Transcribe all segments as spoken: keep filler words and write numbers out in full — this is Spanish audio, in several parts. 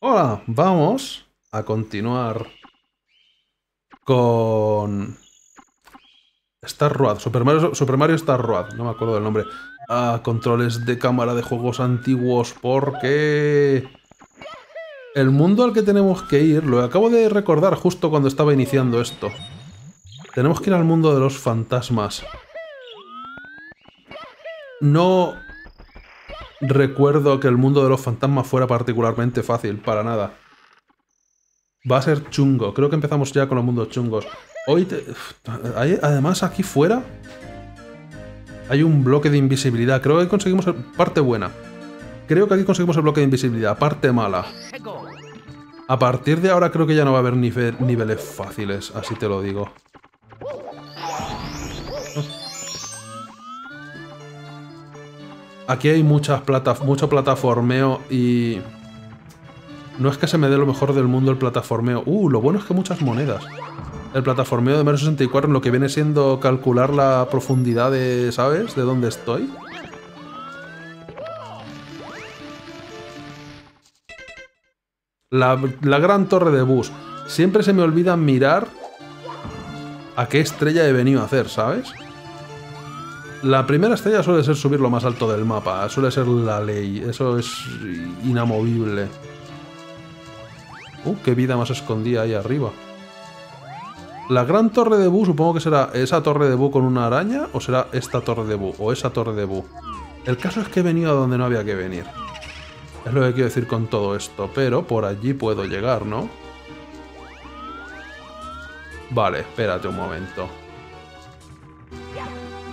Hola, vamos a continuar con Star Road, Super Mario, Super Mario Star Road, no me acuerdo del nombre. Ah, controles de cámara de juegos antiguos, porque el mundo al que tenemos que ir, lo acabo de recordar justo cuando estaba iniciando esto. Tenemos que ir al mundo de los fantasmas. No recuerdo que el mundo de los fantasmas fuera particularmente fácil, para nada. Va a ser chungo. Creo que empezamos ya con los mundos chungos. Hoy te... Además, aquí fuera hay un bloque de invisibilidad. Creo que conseguimos el... parte buena. Creo que aquí conseguimos el bloque de invisibilidad. Parte mala. A partir de ahora creo que ya no va a haber nive... niveles fáciles, así te lo digo. Aquí hay muchas plata... mucho plataformeo y... No es que se me dé lo mejor del mundo el plataformeo. Uh, lo bueno es que muchas monedas. El plataformeo de Mario sesenta y cuatro en lo que viene siendo calcular la profundidad de... ¿Sabes? De dónde estoy. La, la gran torre de Bus. Siempre se me olvida mirar a qué estrella he venido a hacer, ¿sabes? La primera estrella suele ser subir lo más alto del mapa. Suele ser la ley. Eso es inamovible. Uh, qué vida más escondida ahí arriba. La gran torre de Buu, supongo que será esa torre de Buu con una araña, o será esta torre de Buu, o esa torre de Buu. El caso es que he venido a donde no había que venir. Es lo que quiero decir con todo esto, pero por allí puedo llegar, ¿no? Vale, espérate un momento.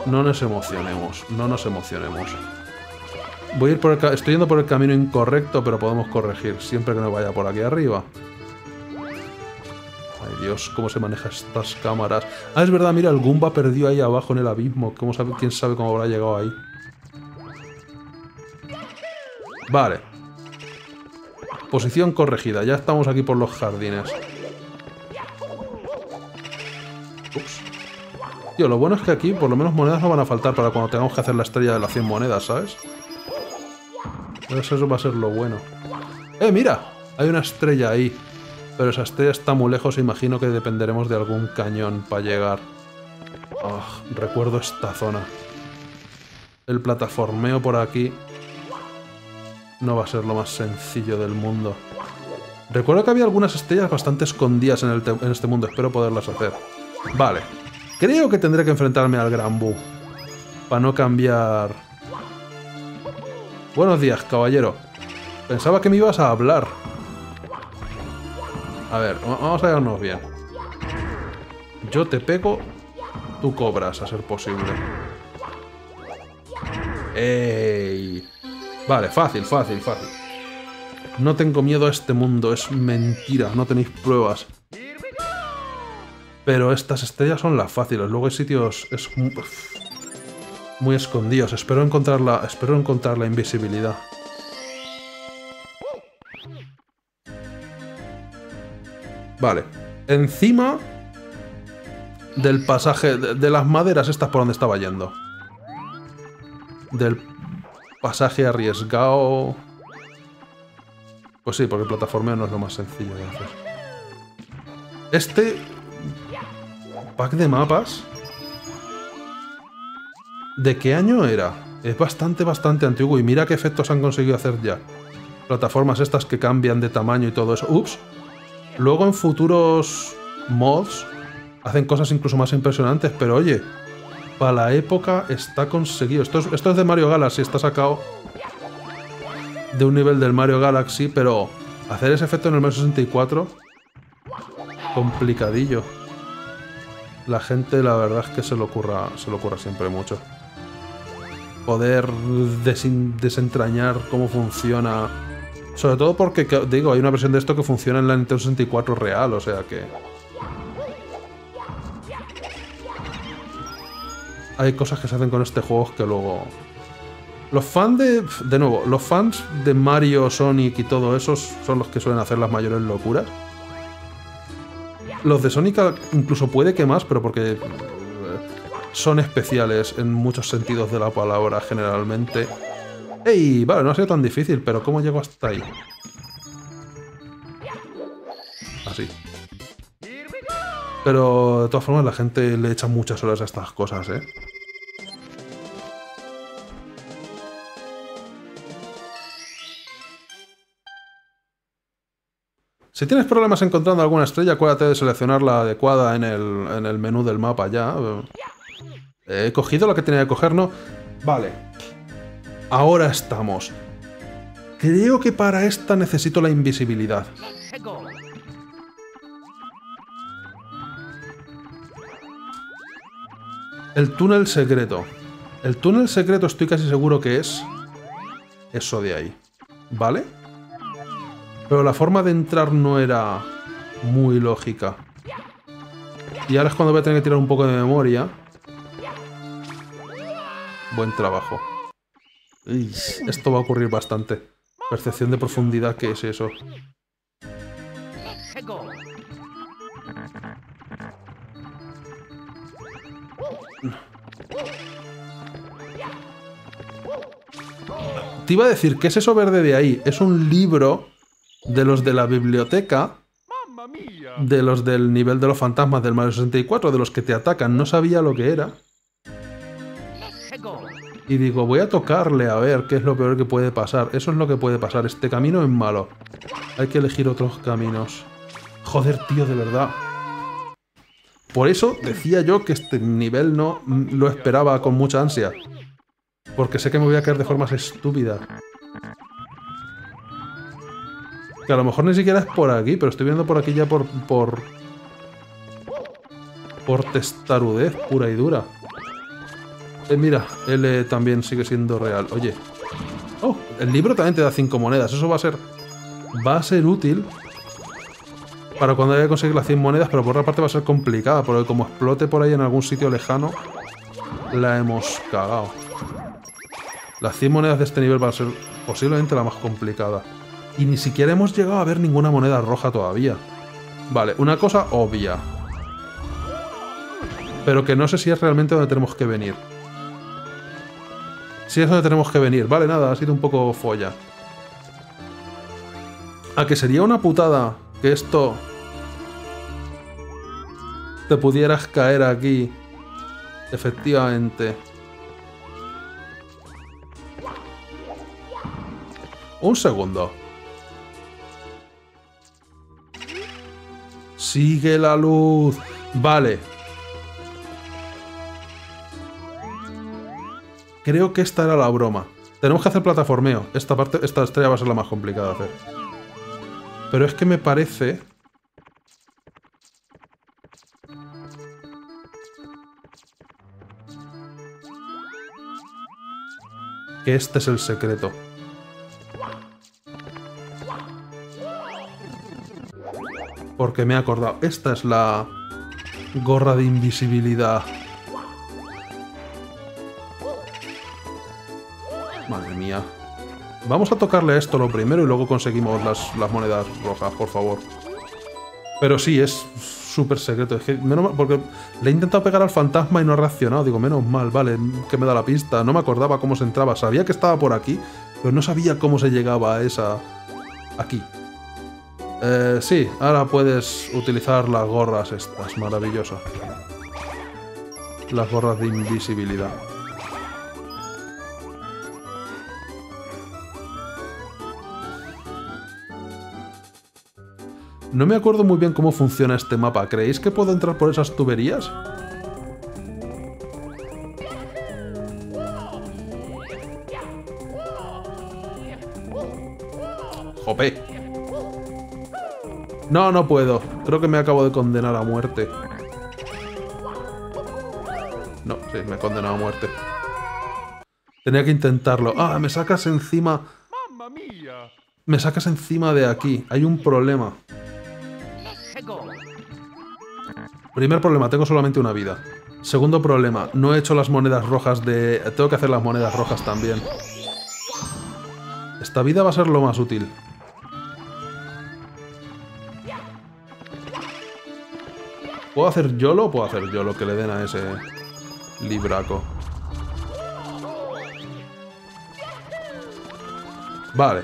No nos emocionemos, no nos emocionemos. Voy a ir por el estoy yendo por el camino incorrecto, pero podemos corregir siempre que no vaya por aquí arriba. Ay Dios, cómo se manejan estas cámaras. Ah, es verdad, mira, el Goomba perdió ahí abajo en el abismo. ¿Cómo sabe, quién sabe cómo habrá llegado ahí? Vale. Posición corregida, ya estamos aquí por los jardines. Ups. Tío, lo bueno es que aquí por lo menos monedas no van a faltar para cuando tengamos que hacer la estrella de las cien monedas, ¿sabes? Eso va a ser lo bueno. ¡Eh, mira! Hay una estrella ahí. Pero esa estrella está muy lejos, imagino que dependeremos de algún cañón para llegar. Oh, recuerdo esta zona. El plataformeo por aquí no va a ser lo más sencillo del mundo. Recuerdo que había algunas estrellas bastante escondidas en, el en este mundo. Espero poderlas hacer. Vale. Creo que tendré que enfrentarme al gran Buu. Para no cambiar... Buenos días, caballero. Pensaba que me ibas a hablar. A ver, vamos a vernos bien. Yo te pego, tú cobras, a ser posible. ¡Ey! Vale, fácil, fácil, fácil. No tengo miedo a este mundo, es mentira, no tenéis pruebas. Pero estas estrellas son las fáciles, luego hay sitios... Es... muy escondidos. Espero encontrar la, espero encontrar la invisibilidad. Vale. Encima del pasaje... De, de las maderas estas por donde estaba yendo. Del pasaje arriesgado... Pues sí, porque el plataformeo no es lo más sencillo de hacer. Este... pack de mapas... ¿De qué año era? Es bastante, bastante antiguo. Y mira qué efectos han conseguido hacer ya. Plataformas estas que cambian de tamaño y todo eso. Ups. Luego en futuros mods hacen cosas incluso más impresionantes. Pero oye, para la época está conseguido. Esto es, esto es de Mario Galaxy. Está sacado de un nivel del Mario Galaxy. Pero hacer ese efecto en el Mario sesenta y cuatro... complicadillo. La gente, la verdad es que se lo ocurra, se lo ocurra siempre mucho. Poder desentrañar cómo funciona. Sobre todo porque, digo, hay una versión de esto que funciona en la Nintendo sesenta y cuatro real, o sea que... Hay cosas que se hacen con este juego que luego... Los fans de... De nuevo, los fans de Mario, Sonic y todo eso son los que suelen hacer las mayores locuras. Los de Sonic incluso puede que más, pero porque... son especiales en muchos sentidos de la palabra, generalmente. ¡Ey! Vale, no ha sido tan difícil, pero ¿cómo llego hasta ahí? así. Pero de todas formas la gente le echa muchas horas a estas cosas, ¿eh? Si tienes problemas encontrando alguna estrella, acuérdate de seleccionar la adecuada en el, en el menú del mapa ya. He cogido la que tenía que coger, ¿no? Vale. Ahora estamos. Creo que para esta necesito la invisibilidad. El túnel secreto. El túnel secreto estoy casi seguro que es... eso de ahí. ¿Vale? Pero la forma de entrar no era muy lógica. Y ahora es cuando voy a tener que tirar un poco de memoria. Buen trabajo. Uy, esto va a ocurrir bastante. Percepción de profundidad, ¿qué es eso? Te iba a decir, ¿qué es eso verde de ahí? Es un libro... de los de la biblioteca, de los del nivel de los fantasmas del Mario sesenta y cuatro, de los que te atacan, no sabía lo que era. Y digo, voy a tocarle a ver qué es lo peor que puede pasar. Eso es lo que puede pasar, este camino es malo. Hay que elegir otros caminos. Joder, tío, de verdad. Por eso decía yo que este nivel no lo esperaba con mucha ansia. Porque sé que me voy a caer de formas estúpidas. Que a lo mejor ni siquiera es por aquí, pero estoy viendo por aquí ya por... por... por testarudez pura y dura. Eh, mira, L también sigue siendo real. Oye. Oh, el libro también te da cinco monedas. Eso va a ser... va a ser útil para cuando haya que conseguir las cien monedas, pero por otra parte va a ser complicada, porque como explote por ahí en algún sitio lejano, la hemos cagado. Las cien monedas de este nivel van a ser posiblemente la más complicada. Y ni siquiera hemos llegado a ver ninguna moneda roja todavía. Vale, una cosa obvia. Pero que no sé si es realmente donde tenemos que venir. Si es donde tenemos que venir. Vale, nada, ha sido un poco folla. A que sería una putada que esto... te pudieras caer aquí. Efectivamente. Un segundo. Sigue la luz. Vale. Creo que esta era la broma. Tenemos que hacer plataformeo. Esta parte, esta estrella va a ser la más complicada de hacer. Pero es que me parece... que este es el secreto. Porque me he acordado. Esta es la gorra de invisibilidad. Madre mía. Vamos a tocarle esto lo primero y luego conseguimos las, las monedas rojas, por favor. Pero sí, es súper secreto. Es que menos mal, porque le he intentado pegar al fantasma y no ha reaccionado. Digo, menos mal, vale, que me da la pista. No me acordaba cómo se entraba. Sabía que estaba por aquí, pero no sabía cómo se llegaba a esa... aquí. Eh, sí, ahora puedes utilizar las gorras estas, maravilloso. Las gorras de invisibilidad. No me acuerdo muy bien cómo funciona este mapa. ¿Creéis que puedo entrar por esas tuberías? ¡Jope! No, no puedo. Creo que me acabo de condenar a muerte. No, sí, me he condenado a muerte. Tenía que intentarlo. Ah, me sacas encima... me sacas encima de aquí. Hay un problema. Primer problema, tengo solamente una vida. Segundo problema, no he hecho las monedas rojas de... tengo que hacer las monedas rojas también. Esta vida va a ser lo más útil. ¿Puedo hacer YOLO o puedo hacer YOLO que le den a ese libraco? Vale.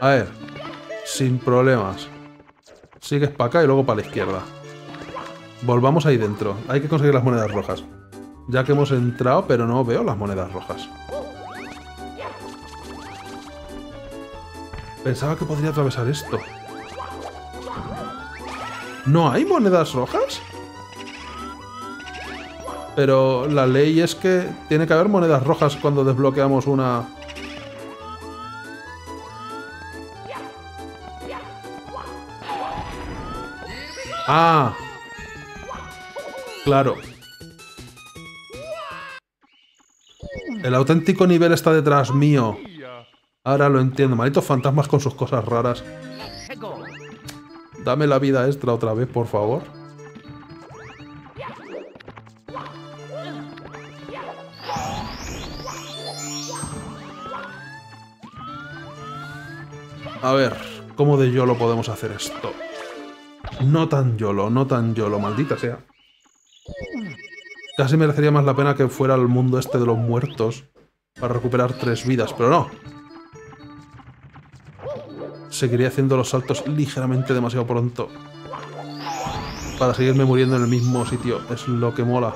A ver. Sin problemas. Sigues para acá y luego para la izquierda. Volvamos ahí dentro. Hay que conseguir las monedas rojas. Ya que hemos entrado, pero no veo las monedas rojas. Pensaba que podría atravesar esto. ¿No hay monedas rojas? Pero la ley es que tiene que haber monedas rojas cuando desbloqueamos una... ¡Ah! Claro. El auténtico nivel está detrás mío. Ahora lo entiendo. Malditos fantasmas con sus cosas raras. Dame la vida extra otra vez, por favor. A ver, ¿cómo de YOLO podemos hacer esto? No tan YOLO, no tan YOLO, maldita sea. Casi merecería más la pena que fuera al mundo este de los muertos para recuperar tres vidas, pero no. Seguiría haciendo los saltos ligeramente demasiado pronto para seguirme muriendo en el mismo sitio. Es lo que mola.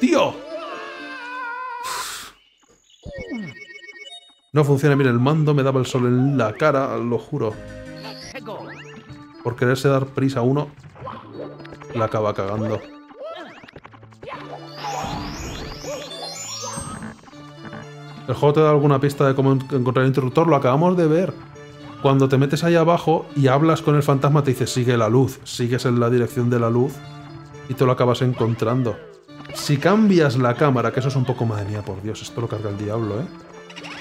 ¡Tío! No funciona bien el mando. Me daba el sol en la cara, lo juro. Por quererse dar prisa a uno, la acaba cagando. El juego te da alguna pista de cómo encontrar el interruptor, lo acabamos de ver. Cuando te metes ahí abajo y hablas con el fantasma te dice sigue la luz, sigues en la dirección de la luz y te lo acabas encontrando. Si cambias la cámara, que eso es un poco... Madre mía, por Dios, esto lo carga el diablo, ¿eh?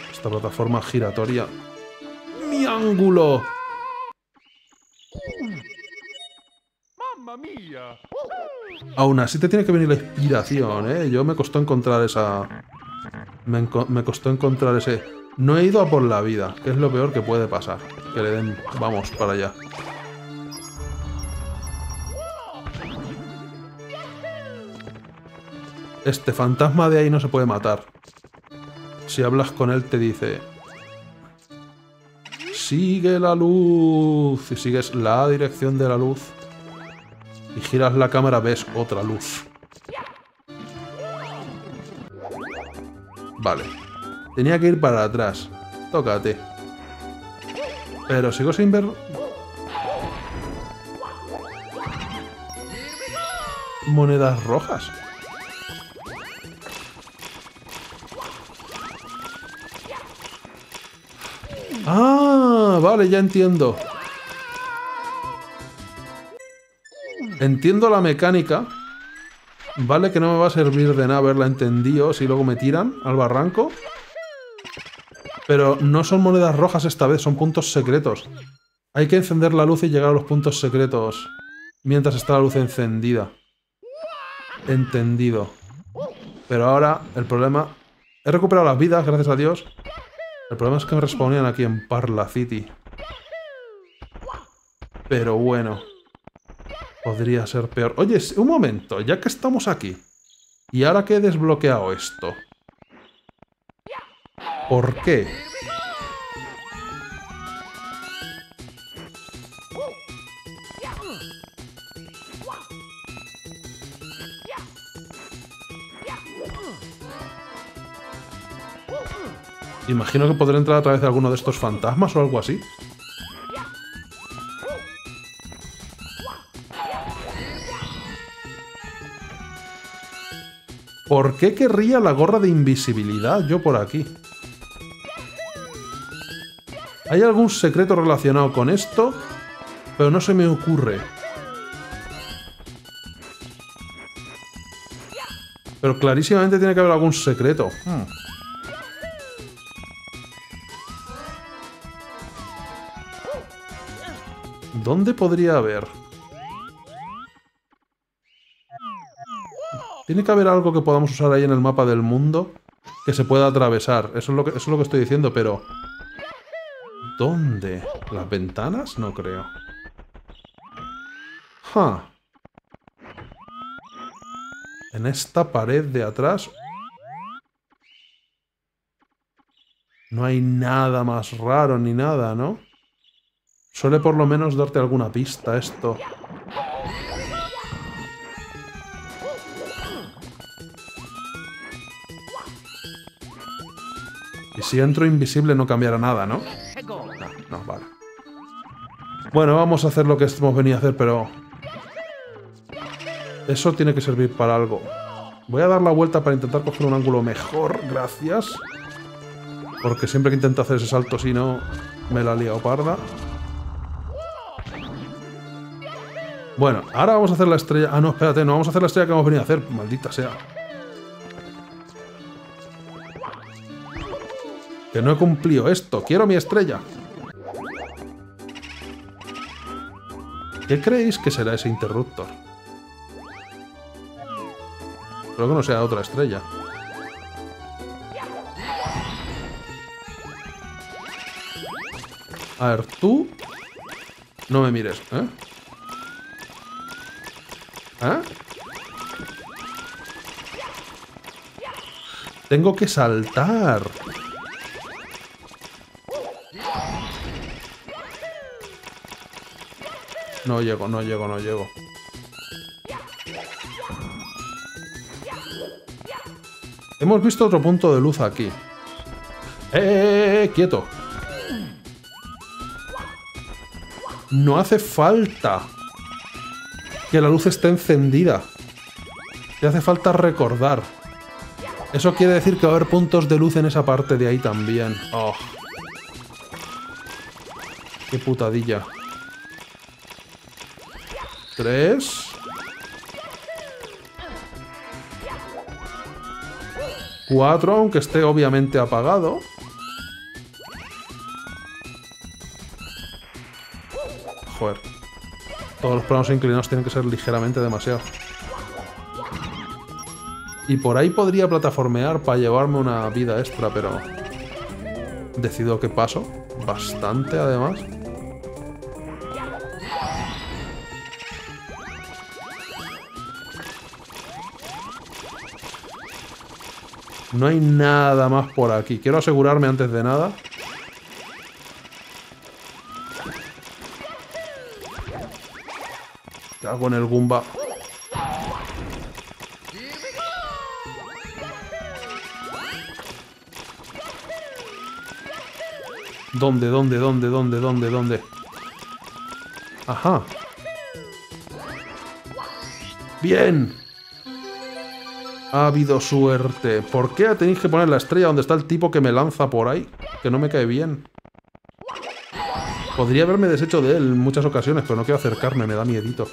Esta plataforma giratoria. ¡Mi ángulo! ¡Mamma mía! Aún así te tiene que venir la inspiración, ¿eh? Yo me costó encontrar esa... Me, enco me costó encontrar ese... No he ido a por la vida, que es lo peor que puede pasar. Que le den... Vamos, para allá. Este fantasma de ahí no se puede matar. Si hablas con él te dice... Sigue la luz. Si sigues la dirección de la luz y giras la cámara, ves otra luz. Vale. Tenía que ir para atrás. Tócate. Pero sigo sin ver... monedas rojas. ¡Ah! Vale, ya entiendo. Entiendo la mecánica. Vale, que no me va a servir de nada haberla entendido si luego me tiran al barranco. Pero no son monedas rojas esta vez, son puntos secretos. Hay que encender la luz y llegar a los puntos secretos mientras está la luz encendida. Entendido. Pero ahora el problema... He recuperado las vidas, gracias a Dios. El problema es que me respawnían aquí en Parla City. Pero bueno... Podría ser peor. Oye, un momento, ya que estamos aquí. Y ahora que he desbloqueado esto. ¿Por qué? Imagino que podré entrar a través de alguno de estos fantasmas o algo así. ¿Por qué querría la gorra de invisibilidad yo por aquí? Hay algún secreto relacionado con esto, pero no se me ocurre. Pero clarísimamente tiene que haber algún secreto. Hmm. ¿Dónde podría haber? Tiene que haber algo que podamos usar ahí en el mapa del mundo que se pueda atravesar. Eso es lo que, eso es lo que estoy diciendo, pero... ¿Dónde? ¿Las ventanas? No creo. Huh. En esta pared de atrás... No hay nada más raro ni nada, ¿no? Suele por lo menos darte alguna pista esto. Y si entro invisible no cambiará nada, ¿no? No, no, vale. Bueno, vamos a hacer lo que hemos venido a hacer, pero... eso tiene que servir para algo. Voy a dar la vuelta para intentar coger un ángulo mejor, gracias. Porque siempre que intento hacer ese salto, si no, me la lío parda. Bueno, ahora vamos a hacer la estrella... Ah, no, espérate, no vamos a hacer la estrella que hemos venido a hacer, maldita sea. Que no he cumplido esto. Quiero mi estrella. ¿Qué creéis que será ese interruptor? Espero que no sea otra estrella. A ver, tú... no me mires, ¿eh? ¿Eh? Tengo que saltar. No llego, no llego, no llego. Hemos visto otro punto de luz aquí. ¡Eh, eh, eh! ¡Quieto! No hace falta que la luz esté encendida. Te hace falta recordar. Eso quiere decir que va a haber puntos de luz en esa parte de ahí también. ¡Oh! ¡Qué putadilla! Tres. Cuatro, aunque esté obviamente apagado. Joder. Todos los planos inclinados tienen que ser ligeramente demasiado. Y por ahí podría plataformear para llevarme una vida extra, pero... decido que paso. Bastante, además. No hay nada más por aquí. Quiero asegurarme antes de nada. ¿Qué hago en el Goomba? ¿Dónde, dónde, dónde, dónde, dónde, dónde? Ajá. ¡Bien! Ha habido suerte. ¿Por qué tenéis que poner la estrella donde está el tipo que me lanza por ahí? Que no me cae bien. Podría haberme deshecho de él en muchas ocasiones, pero no quiero acercarme, me da miedito.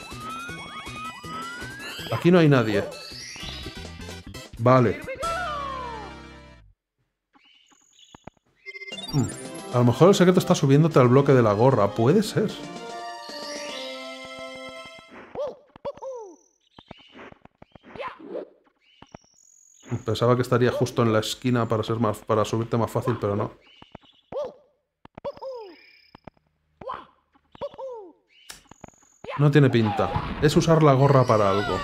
Aquí no hay nadie. Vale. Hmm. A lo mejor el secreto está subiéndote al bloque de la gorra. Puede ser. Pensaba que estaría justo en la esquina para ser más, para subirte más fácil, pero no. No tiene pinta. Es usar la gorra para algo.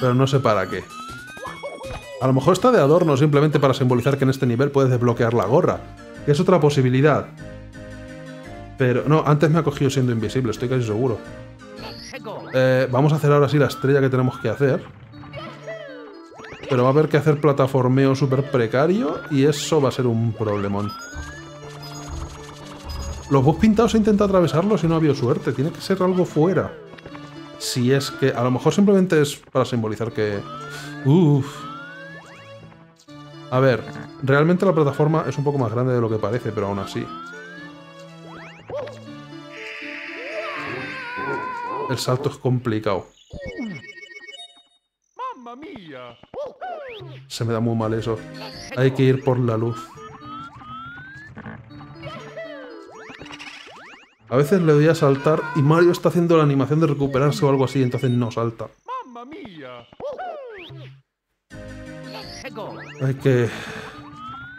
Pero no sé para qué. A lo mejor está de adorno simplemente para simbolizar que en este nivel puedes desbloquear la gorra. Que es otra posibilidad. Pero no, antes me ha cogido siendo invisible, estoy casi seguro. Eh, vamos a hacer ahora sí la estrella que tenemos que hacer. Pero va a haber que hacer plataformeo súper precario y eso va a ser un problemón. Los boss pintados se intenta atravesarlos y no ha habido suerte. Tiene que ser algo fuera. Si es que... a lo mejor simplemente es para simbolizar que... Uff. A ver, realmente la plataforma es un poco más grande de lo que parece, pero aún así. El salto es complicado. Se me da muy mal eso. Hay que ir por la luz. A veces le doy a saltar y Mario está haciendo la animación de recuperarse o algo así, entonces no salta. Hay que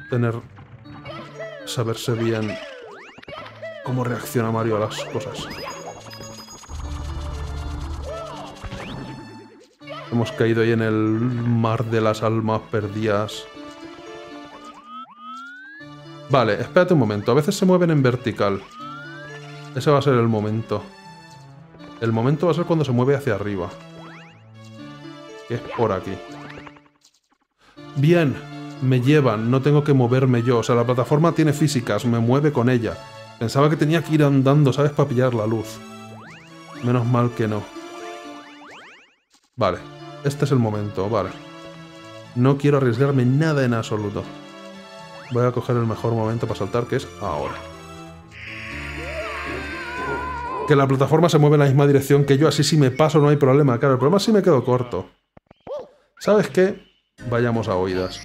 tener... saberse bien cómo reacciona Mario a las cosas. Hemos caído ahí en el mar de las almas perdidas. Vale, espérate un momento. A veces se mueven en vertical. Ese va a ser el momento. El momento va a ser cuando se mueve hacia arriba. Que es por aquí. Bien, me llevan. No tengo que moverme yo. O sea, la plataforma tiene físicas. Me mueve con ella. Pensaba que tenía que ir andando, ¿sabes? Para pillar la luz. Menos mal que no. Vale. Este es el momento. Vale. No quiero arriesgarme nada en absoluto. Voy a coger el mejor momento para saltar, que es ahora. Que la plataforma se mueve en la misma dirección que yo, así si me paso no hay problema. Claro, el problema es si me quedo corto. ¿Sabes qué? Vayamos a oídas.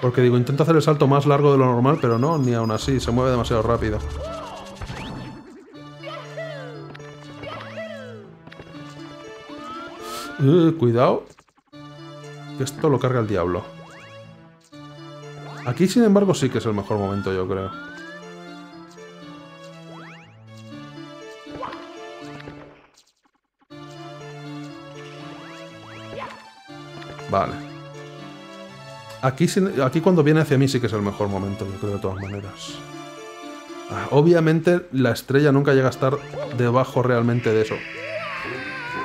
Porque digo, intento hacer el salto más largo de lo normal, pero no, ni aún así, se mueve demasiado rápido. Uh, cuidado, que esto lo carga el diablo. Aquí, sin embargo, sí que es el mejor momento, yo creo. Vale. Aquí, aquí cuando viene hacia mí sí que es el mejor momento, yo creo, de todas maneras. Ah, obviamente la estrella nunca llega a estar debajo realmente de eso.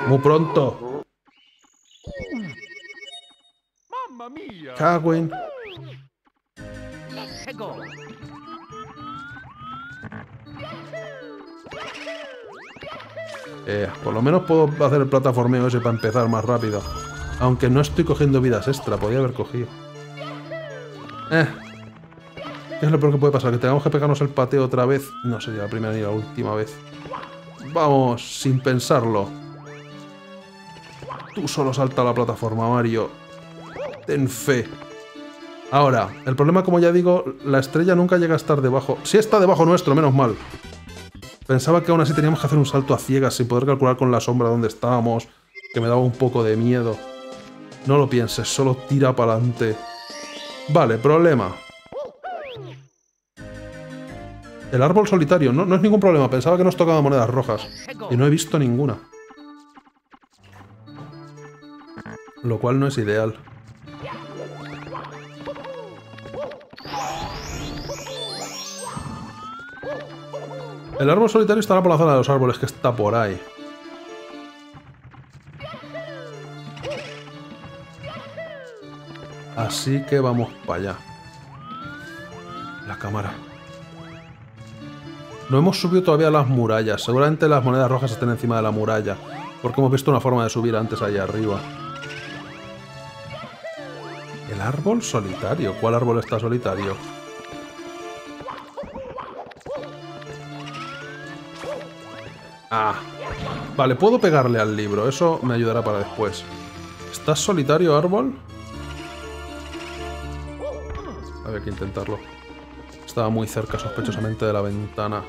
¡Muy pronto! Cagüen. Eh, por lo menos puedo hacer el plataformeo ese para empezar más rápido. Aunque no estoy cogiendo vidas extra, podía haber cogido. Eh. ¿Qué es lo peor que puede pasar? ¿Que tengamos que pegarnos el pateo otra vez? No sería la primera ni la última vez. Vamos, sin pensarlo. Tú solo salta a la plataforma, Mario. Ten fe. Ahora, el problema, como ya digo, la estrella nunca llega a estar debajo. Sí está debajo nuestro, menos mal. Pensaba que aún así teníamos que hacer un salto a ciegas sin poder calcular con la sombra dónde estábamos, que me daba un poco de miedo. No lo pienses, solo tira para adelante. Vale, problema. El árbol solitario. No, no es ningún problema. Pensaba que nos tocaban monedas rojas. Y no he visto ninguna. Lo cual no es ideal. El árbol solitario estará por la zona de los árboles, que está por ahí. Así que vamos para allá. La cámara. No hemos subido todavía las murallas. Seguramente las monedas rojas estén encima de la muralla, porque hemos visto una forma de subir antes allá arriba. El árbol solitario. ¿Cuál árbol está solitario? Ah, vale, puedo pegarle al libro, eso me ayudará para después. ¿Estás solitario, árbol? Había que intentarlo. Estaba muy cerca, sospechosamente, de la ventana.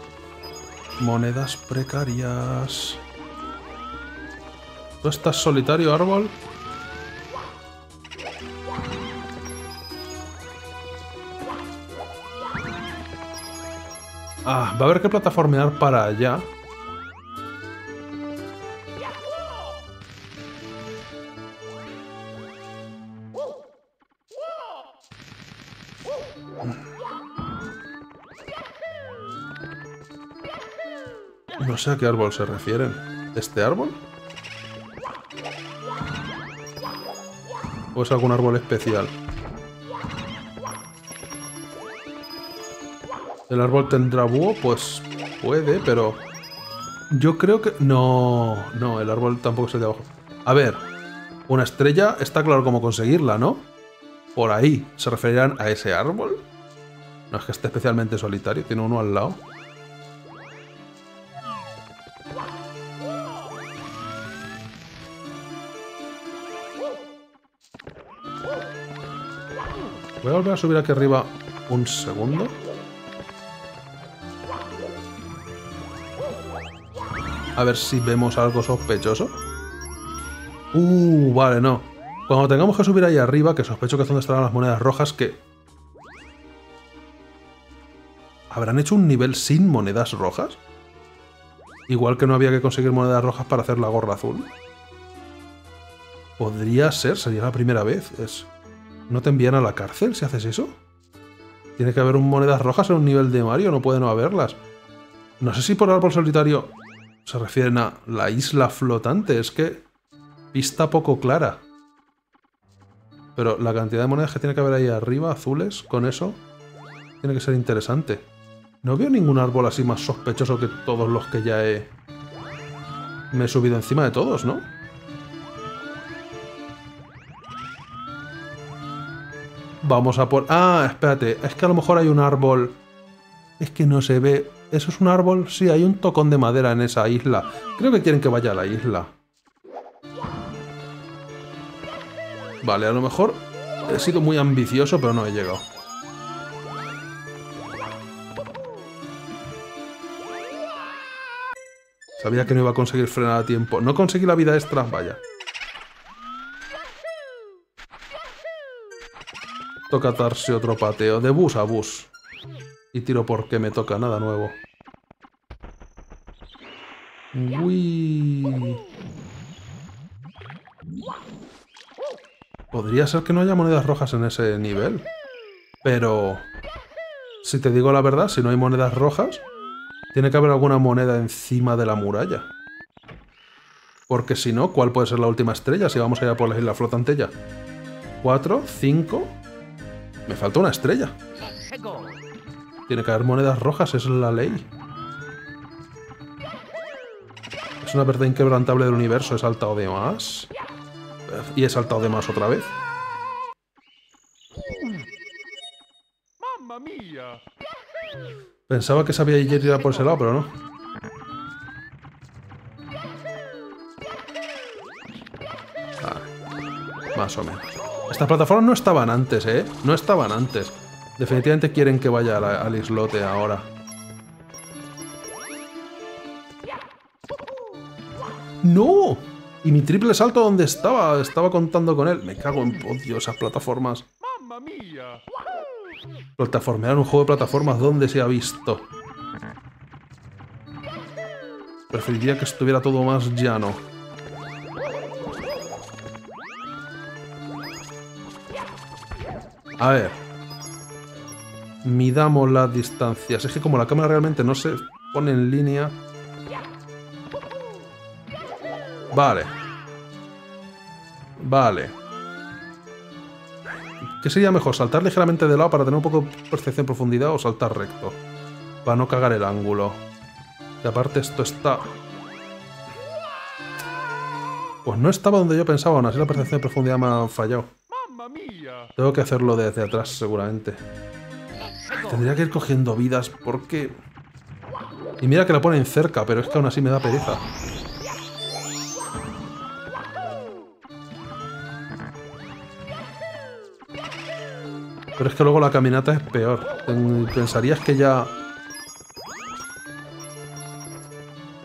Monedas precarias. ¿Tú estás solitario, árbol? Ah, va a haber que plataformear para allá. No sé a qué árbol se refieren. ¿Este árbol? ¿O es algún árbol especial? ¿El árbol tendrá búho? Pues puede, pero... Yo creo que... No, no, el árbol tampoco es el de abajo. A ver, una estrella está claro cómo conseguirla, ¿no? Por ahí. ¿Se referirán a ese árbol? No es que esté especialmente solitario, tiene uno al lado. Voy a volver a subir aquí arriba un segundo. A ver si vemos algo sospechoso. Uh, vale, no. Cuando tengamos que subir ahí arriba, que sospecho que es donde estarán las monedas rojas, que... ¿Habrán hecho un nivel sin monedas rojas? Igual que no había que conseguir monedas rojas para hacer la gorra azul. Podría ser, sería la primera vez. Es... ¿No te envían a la cárcel si haces eso? Tiene que haber un monedas rojas en un nivel de Mario, no puede no haberlas. No sé si por árbol solitario se refieren a la isla flotante, es que... Pista poco clara. Pero la cantidad de monedas que tiene que haber ahí arriba, azules, con eso... Tiene que ser interesante. No veo ningún árbol así más sospechoso que todos los que ya he... Me he subido encima de todos, ¿no? Vamos a por... Ah, espérate, es que a lo mejor hay un árbol... Es que no se ve... ¿Eso es un árbol? Sí, hay un tocón de madera en esa isla. Creo que quieren que vaya a la isla. Vale, a lo mejor he sido muy ambicioso, pero no he llegado. Sabía que no iba a conseguir frenar a tiempo. No conseguí la vida extra, vaya. Toca darse otro pateo, de bus a bus. Y tiro porque me toca, nada nuevo. Uy. Podría ser que no haya monedas rojas en ese nivel. Pero... Si te digo la verdad, si no hay monedas rojas, tiene que haber alguna moneda encima de la muralla. Porque si no, ¿cuál puede ser la última estrella si vamos allá por la isla flotante ya? ¿Cuatro? ¿Cinco? Me falta una estrella. Tiene que haber monedas rojas, es la ley. Es una verdad inquebrantable del universo, he saltado de más. Y he saltado de más otra vez. Pensaba que sabía ir por ese lado, pero no. Ah, más o menos. Estas plataformas no estaban antes, ¿eh? No estaban antes. Definitivamente quieren que vaya la, al islote ahora. ¡No! ¿Y mi triple salto dónde estaba? Estaba contando con él. Me cago en... Oh, Dios, esas plataformas. Plataformear un juego de plataformas, ¿dónde se ha visto? Preferiría que estuviera todo más llano. A ver. Midamos las distancias. Es que como la cámara realmente no se pone en línea... Vale. Vale. ¿Qué sería mejor? ¿Saltar ligeramente de lado para tener un poco de percepción en profundidad o saltar recto? Para no cagar el ángulo. Y aparte esto está... Pues no estaba donde yo pensaba, aún así la percepción de profundidad me ha fallado. Tengo que hacerlo desde atrás seguramente. Tendría que ir cogiendo vidas porque... Y mira que la ponen cerca, pero es que aún así me da pereza. Pero es que luego la caminata es peor. Pensarías que ya...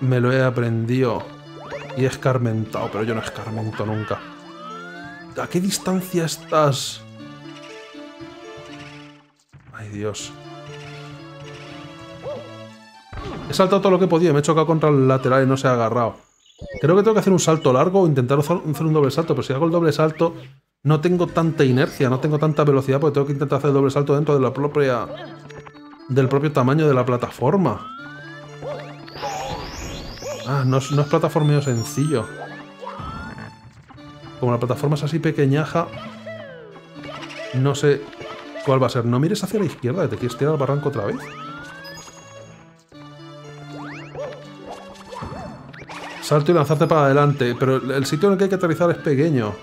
Me lo he aprendido y he escarmentado, pero yo no escarmento nunca. ¿A qué distancia estás? Ay, Dios. He saltado todo lo que he podido, me he chocado contra el lateral y no se ha agarrado. Creo que tengo que hacer un salto largo o intentar hacer un doble salto, pero si hago el doble salto... No tengo tanta inercia, no tengo tanta velocidad, porque tengo que intentar hacer el doble salto dentro de la propia... del propio tamaño de la plataforma. Ah, no es, no es plataformeo sencillo. Como la plataforma es así pequeñaja... No sé cuál va a ser. No mires hacia la izquierda, que te quieres tirar al barranco otra vez. Salto y lanzarte para adelante, pero el sitio en el que hay que aterrizar es pequeño.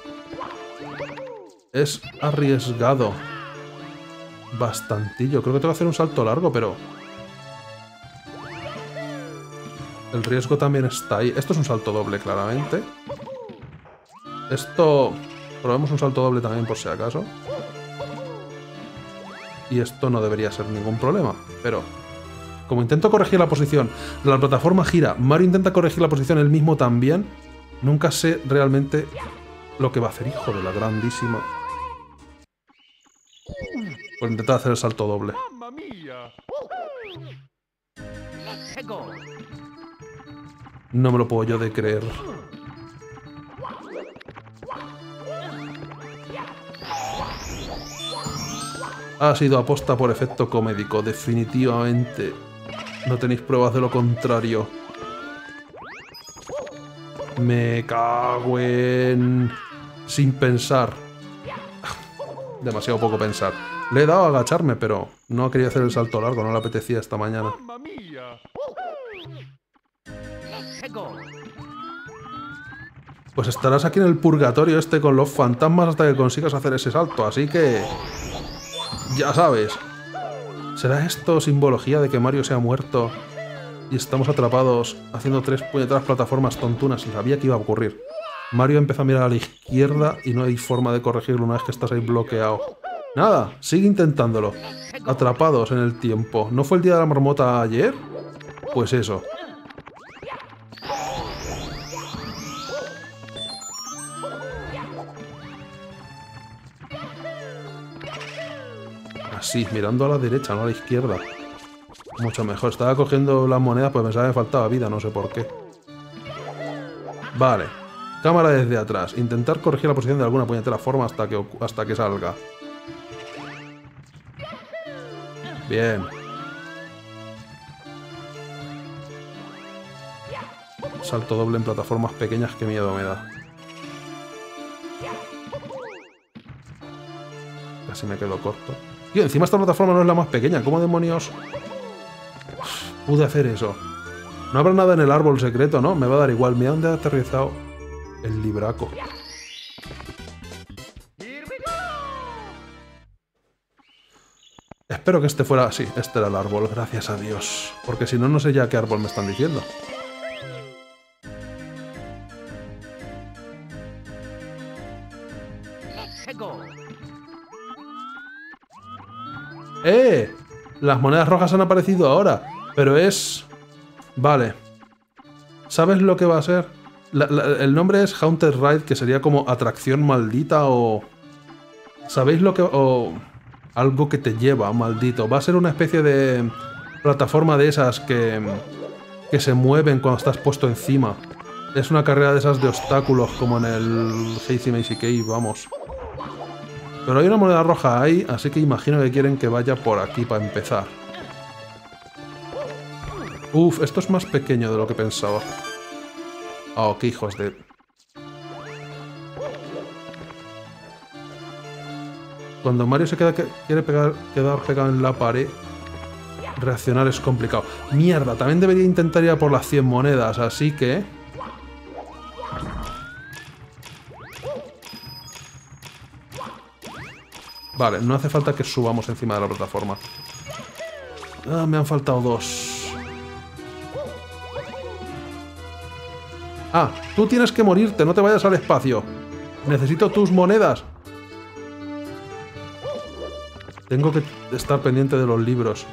Es arriesgado. Bastantillo. Creo que tengo que hacer un salto largo, pero... El riesgo también está ahí. Esto es un salto doble, claramente. Esto... Probemos un salto doble también, por si acaso. Y esto no debería ser ningún problema, pero... Como intento corregir la posición, la plataforma gira, Mario intenta corregir la posición él mismo también, nunca sé realmente lo que va a hacer, hijo de la grandísima... Por intentar hacer el salto doble. No me lo puedo yo de creer. Ha sido aposta por efecto comédico, definitivamente. No tenéis pruebas de lo contrario. Me cago en... sin pensar. Demasiado poco pensar. Le he dado a agacharme, pero no quería hacer el salto largo, no le apetecía esta mañana. Pues estarás aquí en el purgatorio este con los fantasmas hasta que consigas hacer ese salto, así que... ya sabes. ¿Será esto simbología de que Mario se ha muerto y estamos atrapados haciendo tres puñeteras plataformas tontunas? Y sabía que iba a ocurrir. Mario empezó a mirar a la izquierda y no hay forma de corregirlo una vez que estás ahí bloqueado. Nada, sigue intentándolo. Atrapados en el tiempo. ¿No fue el día de la marmota ayer? Pues eso. Así, mirando a la derecha, no a la izquierda. Mucho mejor. Estaba cogiendo las monedas, pues pensaba que me faltaba vida, no sé por qué. Vale. Cámara desde atrás. Intentar corregir la posición de alguna puñetera forma hasta que, hasta que salga. Bien. Salto doble en plataformas pequeñas, qué miedo me da. Casi me quedo corto. Tío, encima esta plataforma no es la más pequeña. ¿Cómo demonios pude hacer eso? No habrá nada en el árbol secreto, ¿no? Me va a dar igual. Mira dónde ha aterrizado el libraco. Espero que este fuera así. Este era el árbol, gracias a Dios. Porque si no, no sé ya qué árbol me están diciendo. ¡Eh! Las monedas rojas han aparecido ahora. Pero es... vale. ¿Sabes lo que va a ser? La, la, el nombre es Haunted Ride, que sería como atracción maldita o... ¿sabéis lo que...? O algo que te lleva, maldito. Va a ser una especie de plataforma de esas que... que se mueven cuando estás puesto encima. Es una carrera de esas de obstáculos, como en el Hazy Mazy Cave, vamos. Pero hay una moneda roja ahí, así que imagino que quieren que vaya por aquí para empezar. Uf, esto es más pequeño de lo que pensaba. Oh, qué hijos de... Cuando Mario se queda que... quiere pegar, quedar pegado en la pared, reaccionar es complicado. Mierda, también debería intentar ir a por las cien monedas, así que... vale, no hace falta que subamos encima de la plataforma. Ah, me han faltado dos. Ah, tú tienes que morirte, no te vayas al espacio. Necesito tus monedas. Tengo que estar pendiente de los libros.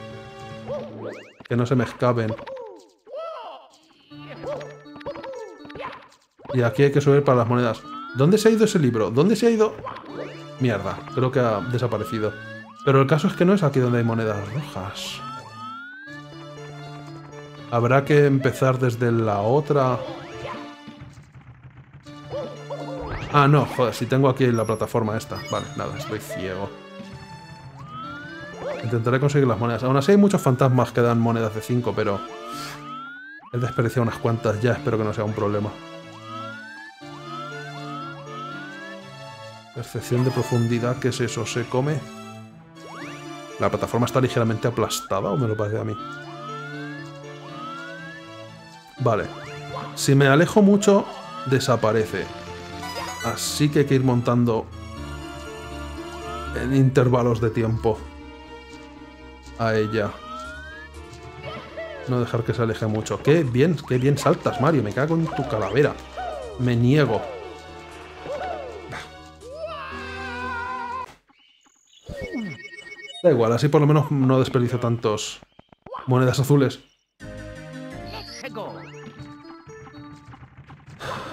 Que no se me escapen. Y aquí hay que subir para las monedas. ¿Dónde se ha ido ese libro? ¿Dónde se ha ido? Mierda, creo que ha desaparecido. Pero el caso es que no es aquí donde hay monedas rojas. Habrá que empezar desde la otra... ah, no, joder, si tengo aquí la plataforma esta. Vale, nada, estoy ciego. Intentaré conseguir las monedas. Aún así hay muchos fantasmas que dan monedas de cinco, pero... he desperdiciado unas cuantas ya, espero que no sea un problema. Percepción de profundidad, ¿qué es eso? ¿Se come? ¿La plataforma está ligeramente aplastada o me lo parece a mí? Vale. Si me alejo mucho, desaparece. Así que hay que ir montando en intervalos de tiempo a ella. No dejar que se aleje mucho. ¡Qué bien! ¡Qué bien saltas, Mario! ¡Me cago en tu calavera! ¡Me niego! Da igual, así por lo menos no desperdicio tantos monedas azules.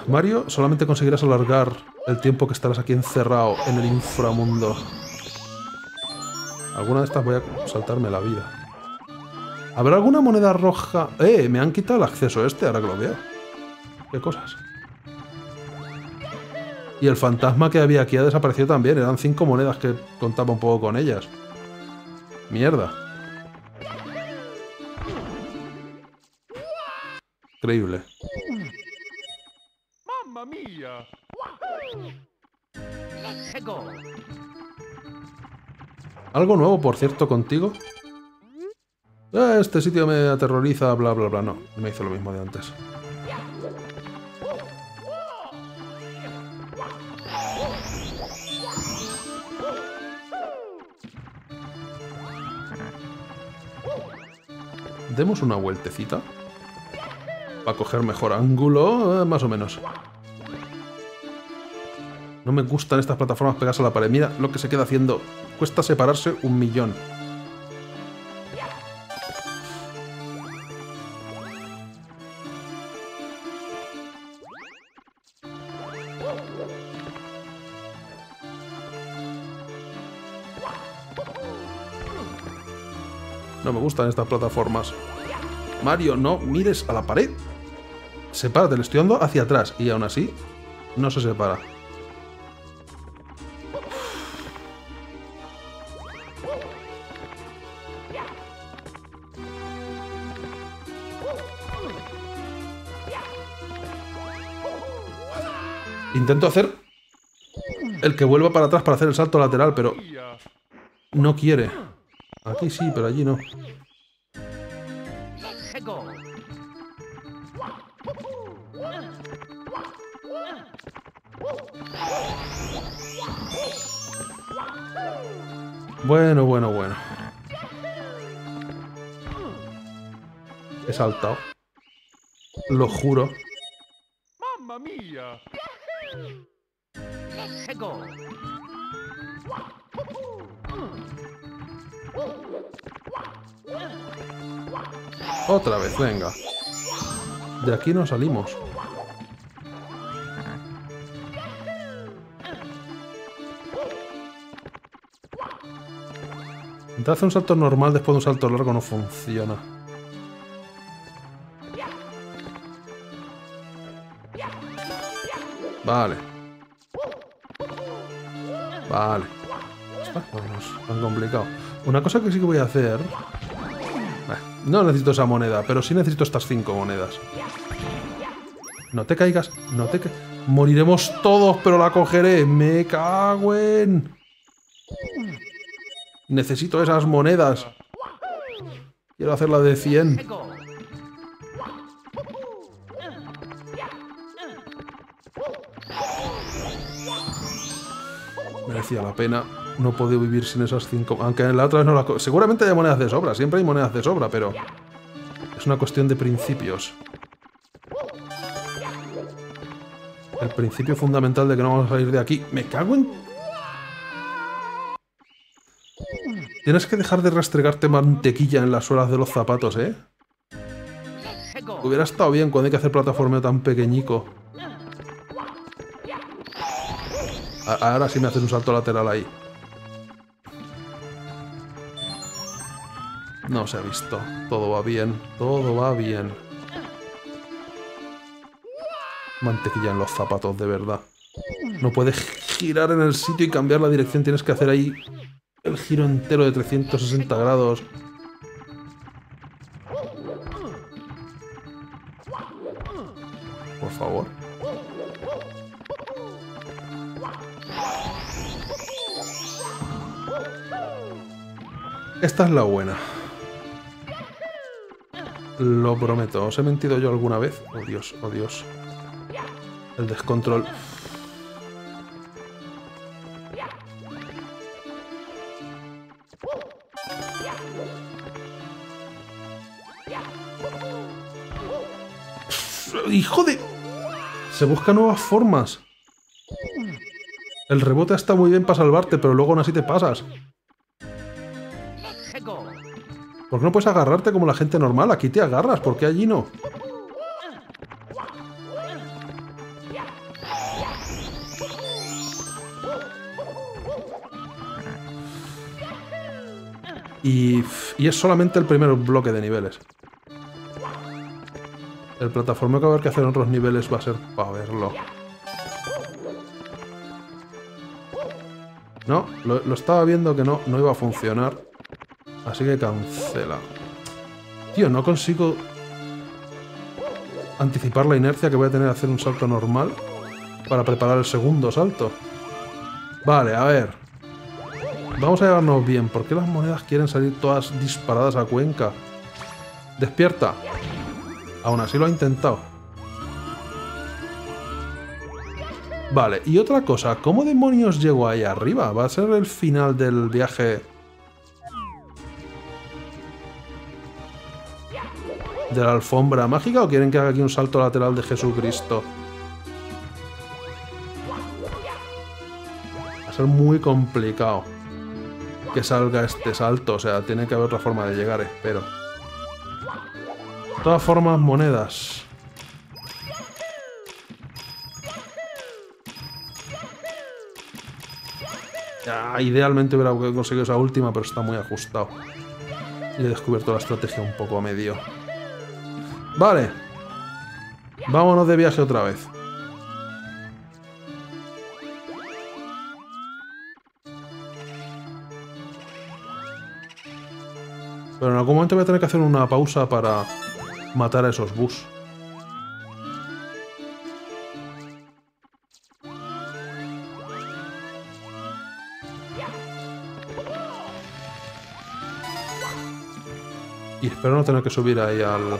Mario, solamente conseguirás alargar el tiempo que estarás aquí encerrado en el inframundo. Alguna de estas voy a saltarme la vida. ¿Habrá alguna moneda roja? ¡Eh! Me han quitado el acceso este, ahora que lo veo. ¡Qué cosas! Y el fantasma que había aquí ha desaparecido también. Eran cinco monedas que contaba un poco con ellas. Mierda. Increíble. Mamma mía. Algo nuevo, por cierto, contigo. Eh, este sitio me aterroriza, bla, bla, bla. No, me hizo lo mismo de antes. Demos una vueltecita para coger mejor ángulo, eh, más o menos. No me gustan estas plataformas pegadas a la pared. Mira lo que se queda haciendo. Cuesta separarse un millón. No me gustan estas plataformas. Mario, no mires a la pared. Sepárate, le estoy dando hacia atrás. Y aún así, no se separa. Intento hacer el que vuelva para atrás para hacer el salto lateral, pero no quiere. Aquí sí, pero allí no. Bueno, bueno, bueno. He saltado. Lo juro. Mamma mía. Otra vez, venga. De aquí no salimos. Te hace un salto normal después de un salto largo, no funciona. Vale. Vale. Está tan complicado. Una cosa que sí que voy a hacer... No necesito esa moneda, pero sí necesito estas cinco monedas. No te caigas, no te caigas. Moriremos todos, pero la cogeré. Me cago en... Necesito esas monedas. Quiero hacerla de cien. Merecía la pena. No puedo vivir sin esas cinco... Aunque en la otra vez no las... Seguramente hay monedas de sobra. Siempre hay monedas de sobra, pero... Es una cuestión de principios. El principio fundamental de que no vamos a salir de aquí. ¡Me cago en...! Tienes que dejar de rastregarte mantequilla en las suelas de los zapatos, ¿eh? Hubiera estado bien cuando hay que hacer plataformeo tan pequeñico. Ahora sí me haces un salto lateral ahí. No se ha visto. Todo va bien. Todo va bien. Mantequilla en los zapatos, de verdad. No puedes girar en el sitio y cambiar la dirección. Tienes que hacer ahí el giro entero de trescientos sesenta grados. Por favor. Esta es la buena. Lo prometo. ¿Os he mentido yo alguna vez? Oh Dios, oh Dios. El descontrol. ¡Hijo de...! Se buscan nuevas formas. El rebote está muy bien para salvarte, pero luego aún así te pasas. ¿Por qué no puedes agarrarte como la gente normal? Aquí te agarras, ¿por qué allí no? Y, y es solamente el primer bloque de niveles. El plataformeo que va a haber que hacer en otros niveles va a ser para verlo. No, lo, lo estaba viendo que no, no iba a funcionar. Así que cancela. Tío, no consigo anticipar la inercia que voy a tener a hacer un salto normal para preparar el segundo salto. Vale, a ver. Vamos a llevarnos bien. ¿Por qué las monedas quieren salir todas disparadas a Cuenca? ¡Despierta! Aún así lo ha intentado. Vale, y otra cosa. ¿Cómo demonios llego ahí arriba? ¿Va a ser el final del viaje de la alfombra mágica o quieren que haga aquí un salto lateral de Jesucristo? Va a ser muy complicado que salga este salto. O sea, tiene que haber otra forma de llegar, espero. De todas formas, monedas. Ah, idealmente hubiera conseguido esa última, pero está muy ajustado. Y he descubierto la estrategia un poco a medio. Vale. Vámonos de viaje otra vez. Pero en algún momento voy a tener que hacer una pausa para matar a esos bus. Y espero no tener que subir ahí al...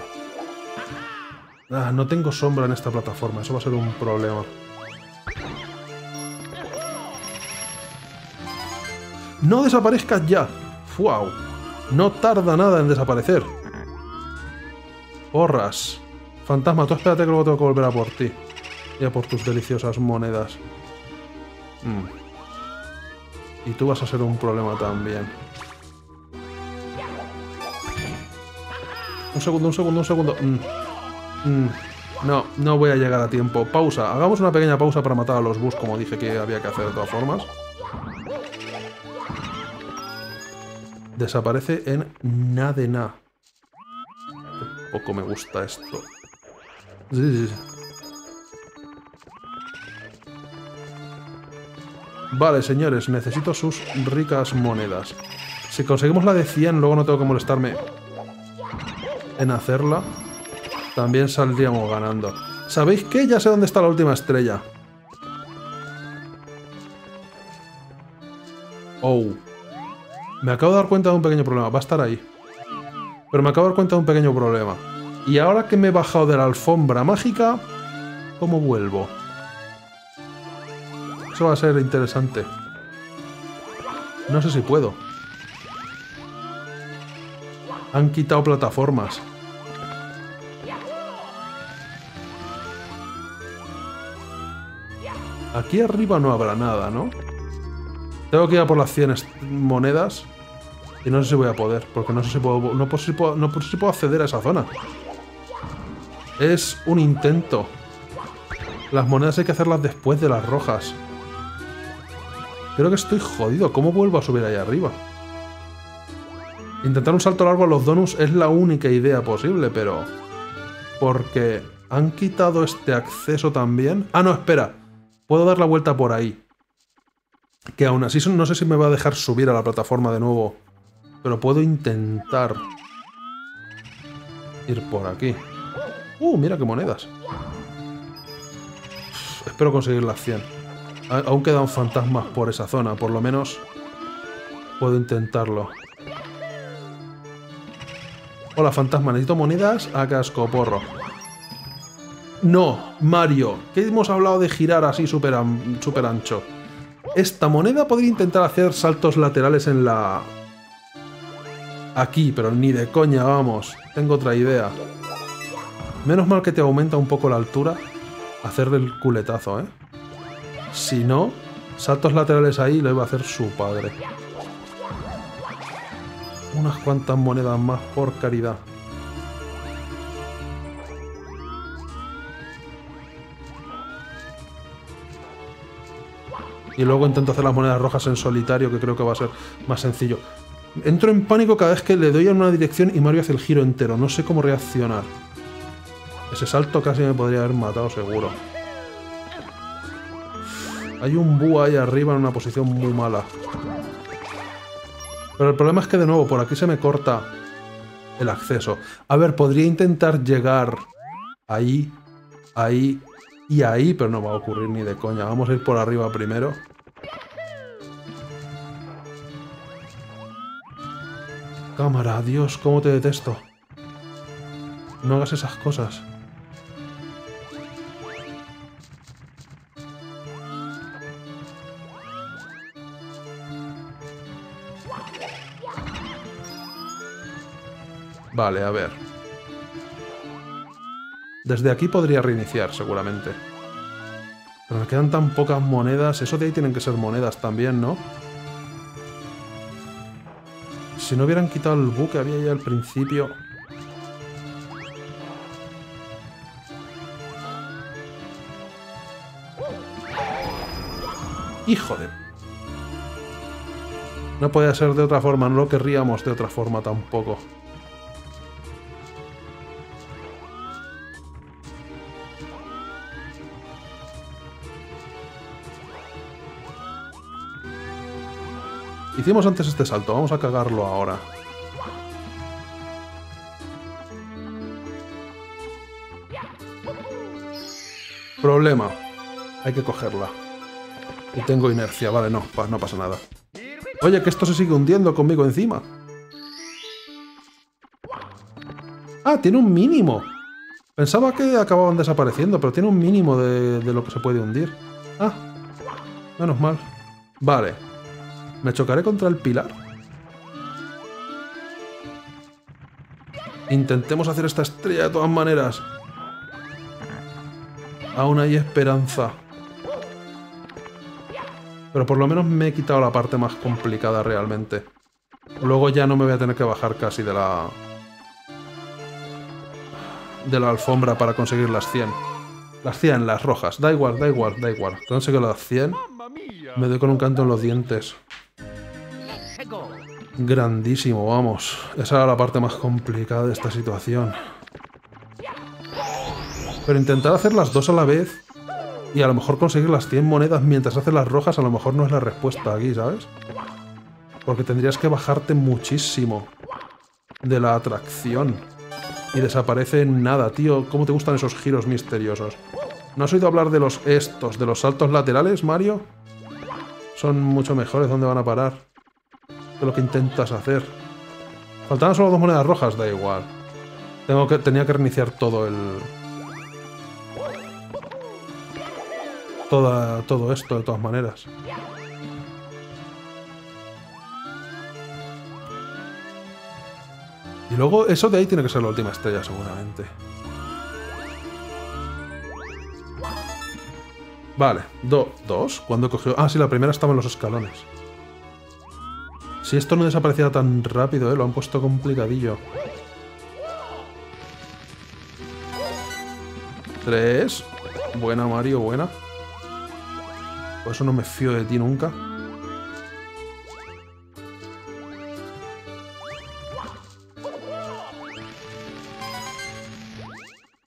Ah, no tengo sombra en esta plataforma, eso va a ser un problema. ¡No desaparezcas ya! ¡Wow! No tarda nada en desaparecer. ¡Porras! Fantasma, tú espérate que luego tengo que volver a por ti. Y a por tus deliciosas monedas. Mm. Y tú vas a ser un problema también. Un segundo, un segundo, un segundo. Mm. No, no voy a llegar a tiempo. Pausa. Hagamos una pequeña pausa para matar a los bus, como dije que había que hacer de todas formas. Desaparece en nada de nada. Poco me gusta esto. Vale, señores, necesito sus ricas monedas. Si conseguimos la de cien, luego no tengo que molestarme en hacerla. También saldríamos ganando. ¿Sabéis qué? Ya sé dónde está la última estrella. Oh. Me acabo de dar cuenta de un pequeño problema. Va a estar ahí. Pero me acabo de dar cuenta de un pequeño problema. Y ahora que me he bajado de la alfombra mágica, ¿cómo vuelvo? Eso va a ser interesante. No sé si puedo. Han quitado plataformas. Aquí arriba no habrá nada, ¿no? Tengo que ir a por las cien monedas. Y no sé si voy a poder. Porque no sé si puedo, no sé si puedo, no sé si puedo acceder a esa zona. Es un intento. Las monedas hay que hacerlas después de las rojas. Creo que estoy jodido. ¿Cómo vuelvo a subir ahí arriba? Intentar un salto largo a los donuts es la única idea posible, pero... Porque han quitado este acceso también. Ah, no, espera. Puedo dar la vuelta por ahí. Que aún así no sé si me va a dejar subir a la plataforma de nuevo. Pero puedo intentar ir por aquí. ¡Uh! Mira qué monedas. Uf, espero conseguir las cien. A aún quedan fantasmas por esa zona. Por lo menos puedo intentarlo. Hola, fantasma. Necesito monedas a cascoporro. No, Mario, que hemos hablado de girar así súper super ancho. Esta moneda podría intentar hacer saltos laterales en la... Aquí, pero ni de coña, vamos. Tengo otra idea. Menos mal que te aumenta un poco la altura. Hacer el culetazo, ¿eh? Si no, saltos laterales ahí lo iba a hacer su padre. Unas cuantas monedas más por caridad. Y luego intento hacer las monedas rojas en solitario, que creo que va a ser más sencillo. Entro en pánico cada vez que le doy en una dirección y Mario hace el giro entero. No sé cómo reaccionar. Ese salto casi me podría haber matado, seguro. Hay un Buu ahí arriba en una posición muy mala. Pero el problema es que, de nuevo, por aquí se me corta el acceso. A ver, podría intentar llegar ahí, ahí y ahí, pero no va a ocurrir ni de coña. Vamos a ir por arriba primero. Cámara, Dios, cómo te detesto. No hagas esas cosas. Vale, a ver. Desde aquí podría reiniciar, seguramente. Pero me quedan tan pocas monedas. Eso de ahí tienen que ser monedas también, ¿no? Si no hubieran quitado el bug que había ya al principio... ¡Hijo de...! No podía ser de otra forma, no lo querríamos de otra forma tampoco. Hicimos antes este salto, vamos a cagarlo ahora. Problema. Hay que cogerla. Y tengo inercia, vale, no, no pasa nada. Oye, que esto se sigue hundiendo conmigo encima. Ah, tiene un mínimo. Pensaba que acababan desapareciendo, pero tiene un mínimo de, de lo que se puede hundir. Ah, menos mal. Vale. ¿Me chocaré contra el pilar? Intentemos hacer esta estrella de todas maneras. Aún hay esperanza. Pero por lo menos me he quitado la parte más complicada realmente. Luego ya no me voy a tener que bajar casi de la... de la alfombra para conseguir las cien. Las cien, las rojas. Da igual, da igual, da igual. Consigo las cien. Me doy con un canto en los dientes. Grandísimo, vamos. Esa era la parte más complicada de esta situación. Pero intentar hacer las dos a la vez y a lo mejor conseguir las cien monedas mientras haces las rojas a lo mejor no es la respuesta aquí, ¿sabes? Porque tendrías que bajarte muchísimo de la atracción y desaparece nada, tío. ¿Cómo te gustan esos giros misteriosos? ¿No has oído hablar de los estos, de los saltos laterales, Mario? Son mucho mejores. ¿Dónde van a parar? De lo que intentas hacer. Faltaban solo dos monedas rojas, da igual. Tengo que, tenía que reiniciar todo el... Toda, todo esto, de todas maneras. Y luego, eso de ahí tiene que ser la última estrella, seguramente. Vale, do, dos. ¿Cuándo cogió? Ah, sí, la primera estaba en los escalones. Si esto no desapareciera tan rápido, ¿eh? Lo han puesto complicadillo. Tres. Buena, Mario, buena. Por eso no me fío de ti nunca.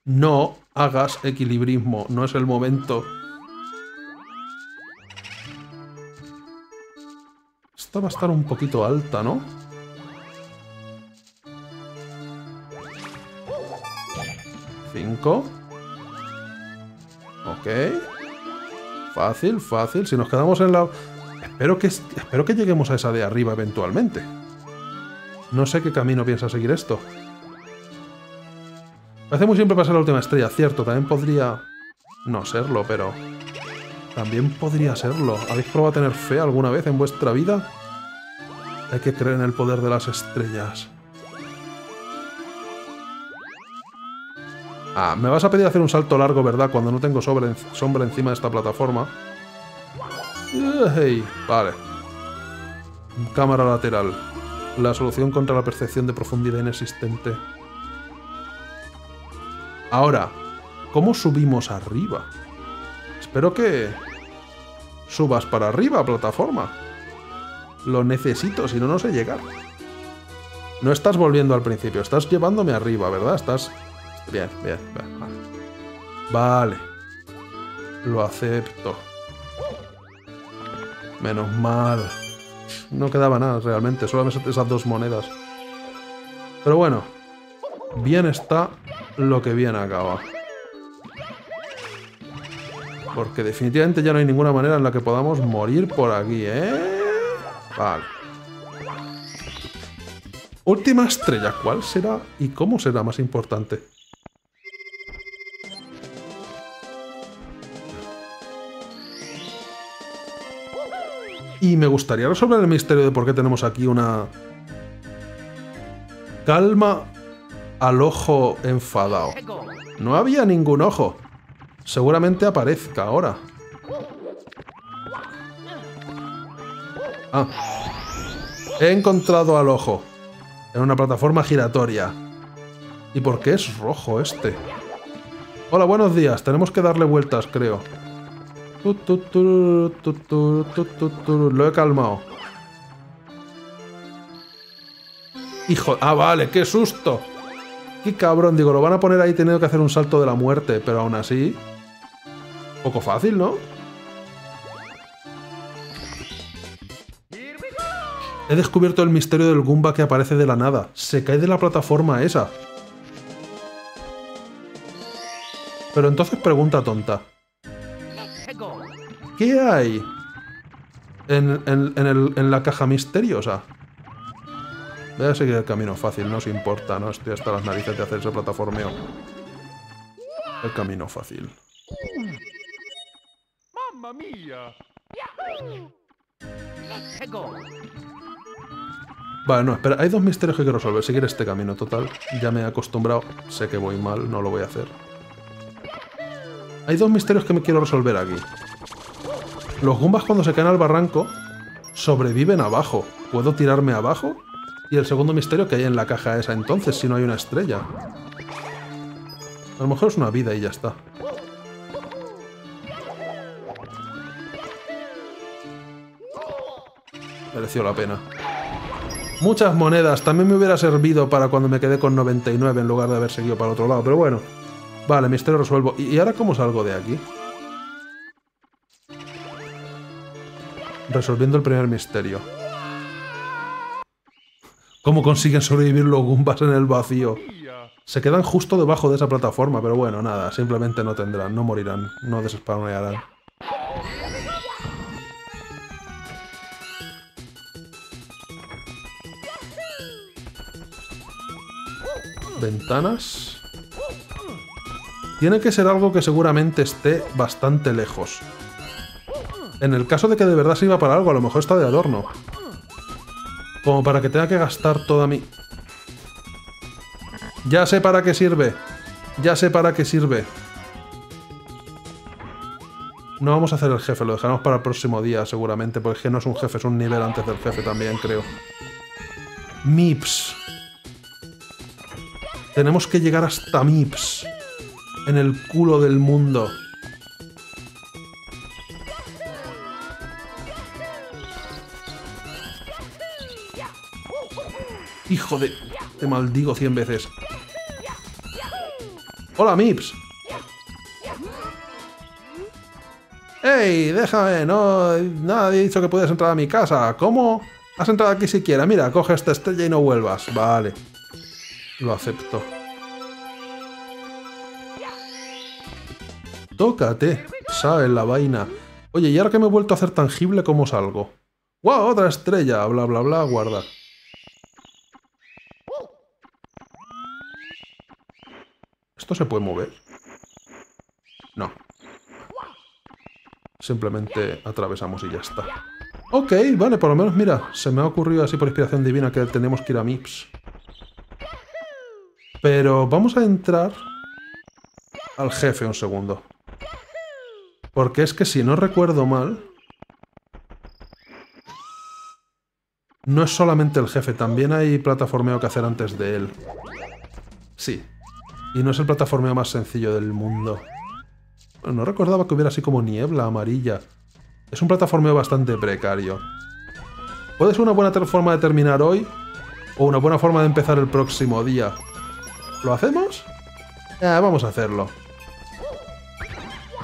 No hagas equilibrismo, no es el momento. Esta va a estar un poquito alta, ¿no? Cinco. Ok. Fácil, fácil. Si nos quedamos en la... Espero que, espero que lleguemos a esa de arriba eventualmente. No sé qué camino piensa seguir esto. Parece muy simple pasar la última estrella, cierto. También podría... no serlo, pero... también podría serlo. ¿Habéis probado a tener fe alguna vez en vuestra vida? Hay que creer en el poder de las estrellas. Ah, me vas a pedir hacer un salto largo, ¿verdad? Cuando no tengo sobre, sombra encima de esta plataforma. Hey, vale. Cámara lateral. La solución contra la percepción de profundidad inexistente. Ahora, ¿cómo subimos arriba? Espero que... subas para arriba, plataforma. Lo necesito, si no, no sé llegar. No estás volviendo al principio, estás llevándome arriba, ¿verdad? Estás... Bien, bien, bien. Vale. Lo acepto. Menos mal. no quedaba nada realmente, solamente esas dos monedas. Pero bueno, bien está lo que bien acaba. Porque definitivamente ya no hay ninguna manera en la que podamos morir por aquí, ¿eh? Vale. Última estrella, ¿cuál será y cómo será más importante? Y me gustaría resolver el misterio de por qué tenemos aquí una... calma al ojo enfadado. No había ningún ojo. Seguramente aparezca ahora. Ah. He encontrado al ojo. En una plataforma giratoria. ¿Y por qué es rojo este? Hola, buenos días. Tenemos que darle vueltas, creo. Tu, tu, tu, tu, tu, tu, tu, tu. Lo he calmado. Hijo... Ah, vale, qué susto. Qué cabrón, digo, lo van a poner ahí teniendo que hacer un salto de la muerte, pero aún así... Poco fácil, ¿no? He descubierto el misterio del Goomba que aparece de la nada. Se cae de la plataforma esa. Pero entonces pregunta tonta. ¿Qué hay en, en, en, el, en la caja misteriosa? Voy a seguir el camino fácil, no os importa, no estoy hasta las narices de hacer ese plataformeo. El camino fácil. ¡Mamma mía! Vale, no, espera, hay dos misterios que quiero resolver. Seguir este camino, total. Ya me he acostumbrado, sé que voy mal, no lo voy a hacer. Hay dos misterios que me quiero resolver aquí. Los Goombas cuando se caen al barranco sobreviven abajo. ¿Puedo tirarme abajo? Y el segundo misterio que hay en la caja esa entonces, si no hay una estrella. A lo mejor es una vida y ya está. Mereció la pena. Muchas monedas. También me hubiera servido para cuando me quedé con noventa y nueve en lugar de haber seguido para el otro lado. Pero bueno. Vale, misterio resuelvo. ¿Y ahora cómo salgo de aquí? Resolviendo el primer misterio. ¿Cómo consiguen sobrevivir los Goombas en el vacío? Se quedan justo debajo de esa plataforma, pero bueno, nada, simplemente no tendrán, no morirán, no desesperanarán. Ventanas. Tiene que ser algo que seguramente esté bastante lejos. En el caso de que de verdad sirva para algo, a lo mejor está de adorno. Como para que tenga que gastar toda mi... Ya sé para qué sirve. Ya sé para qué sirve. No vamos a hacer el jefe, lo dejaremos para el próximo día seguramente, porque no es un jefe, es un nivel antes del jefe también, creo. M I P S. Tenemos que llegar hasta M I P S. En el culo del mundo. ¡Hijo de... te maldigo cien veces! ¡Hola, M I P S! ¡Ey! ¡Déjame! No... Nadie ha dicho que puedes entrar a mi casa. ¿Cómo? Has entrado aquí siquiera. Mira, coge esta estrella y no vuelvas. Vale. Lo acepto. Tócate. Sabe la vaina. Oye, ¿y ahora que me he vuelto a hacer tangible, cómo salgo? ¡Guau! ¡Wow, otra estrella! Bla, bla, bla. Guardar. ¿Esto se puede mover? No. Simplemente atravesamos y ya está. Ok, vale, por lo menos, mira, se me ha ocurrido así por inspiración divina que tenemos que ir a M I P S. Pero vamos a entrar al jefe un segundo. Porque es que si no recuerdo mal... No es solamente el jefe, también hay plataformeo que hacer antes de él. Sí. Y no es el plataformeo más sencillo del mundo. No recordaba que hubiera así como niebla amarilla. Es un plataformeo bastante precario. Puede ser una buena forma de terminar hoy o una buena forma de empezar el próximo día. ¿Lo hacemos? Eh, vamos a hacerlo.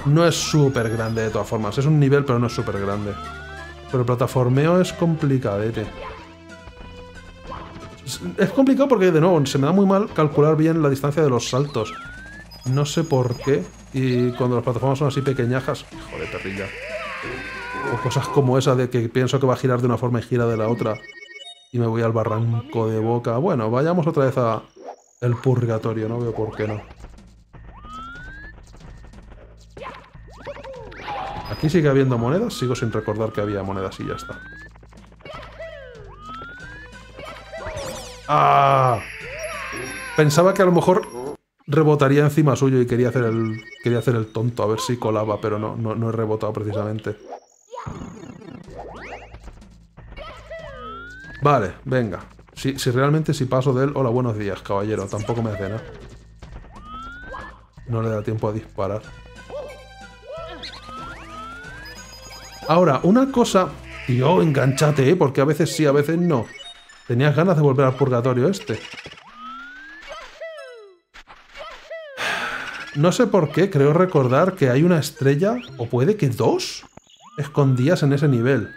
No es súper grande de todas formas. Es un nivel, pero no es súper grande. Pero el plataformeo es complicadete. Es complicado porque, de nuevo, se me da muy mal calcular bien la distancia de los saltos. No sé por qué. Y cuando las plataformas son así pequeñajas... Hijo de perrilla. O cosas como esa de que pienso que va a girar de una forma y gira de la otra. Y me voy al barranco de boca. Bueno, vayamos otra vez a el purgatorio. No veo por qué no. Aquí sigue habiendo monedas. Sigo sin recordar que había monedas y ya está. ¡Ah! Pensaba que a lo mejor rebotaría encima suyo y quería hacer el, quería hacer el tonto, a ver si colaba, pero no, no, no he rebotado precisamente. Vale, venga. Si, si realmente si paso de él... Hola, buenos días, caballero. Tampoco me hace nada. No le da tiempo a disparar. Ahora, una cosa... Tío, enganchate, ¿eh? Porque a veces sí, a veces no. Tenías ganas de volver al purgatorio este. No sé por qué, creo recordar que hay una estrella, o puede que dos, escondidas en ese nivel.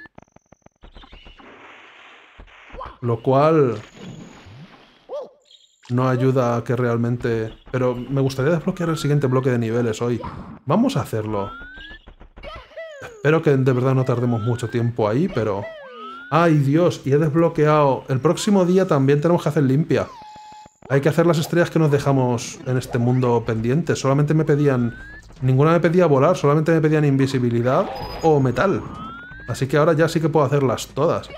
Lo cual... no ayuda a que realmente... Pero me gustaría desbloquear el siguiente bloque de niveles hoy. Vamos a hacerlo. Espero que de verdad no tardemos mucho tiempo ahí, pero... ¡Ay, Dios! Y he desbloqueado... El próximo día también tenemos que hacer limpia. Hay que hacer las estrellas que nos dejamos en este mundo pendiente. Solamente me pedían... Ninguna me pedía volar, solamente me pedían invisibilidad o metal. Así que ahora ya sí que puedo hacerlas todas.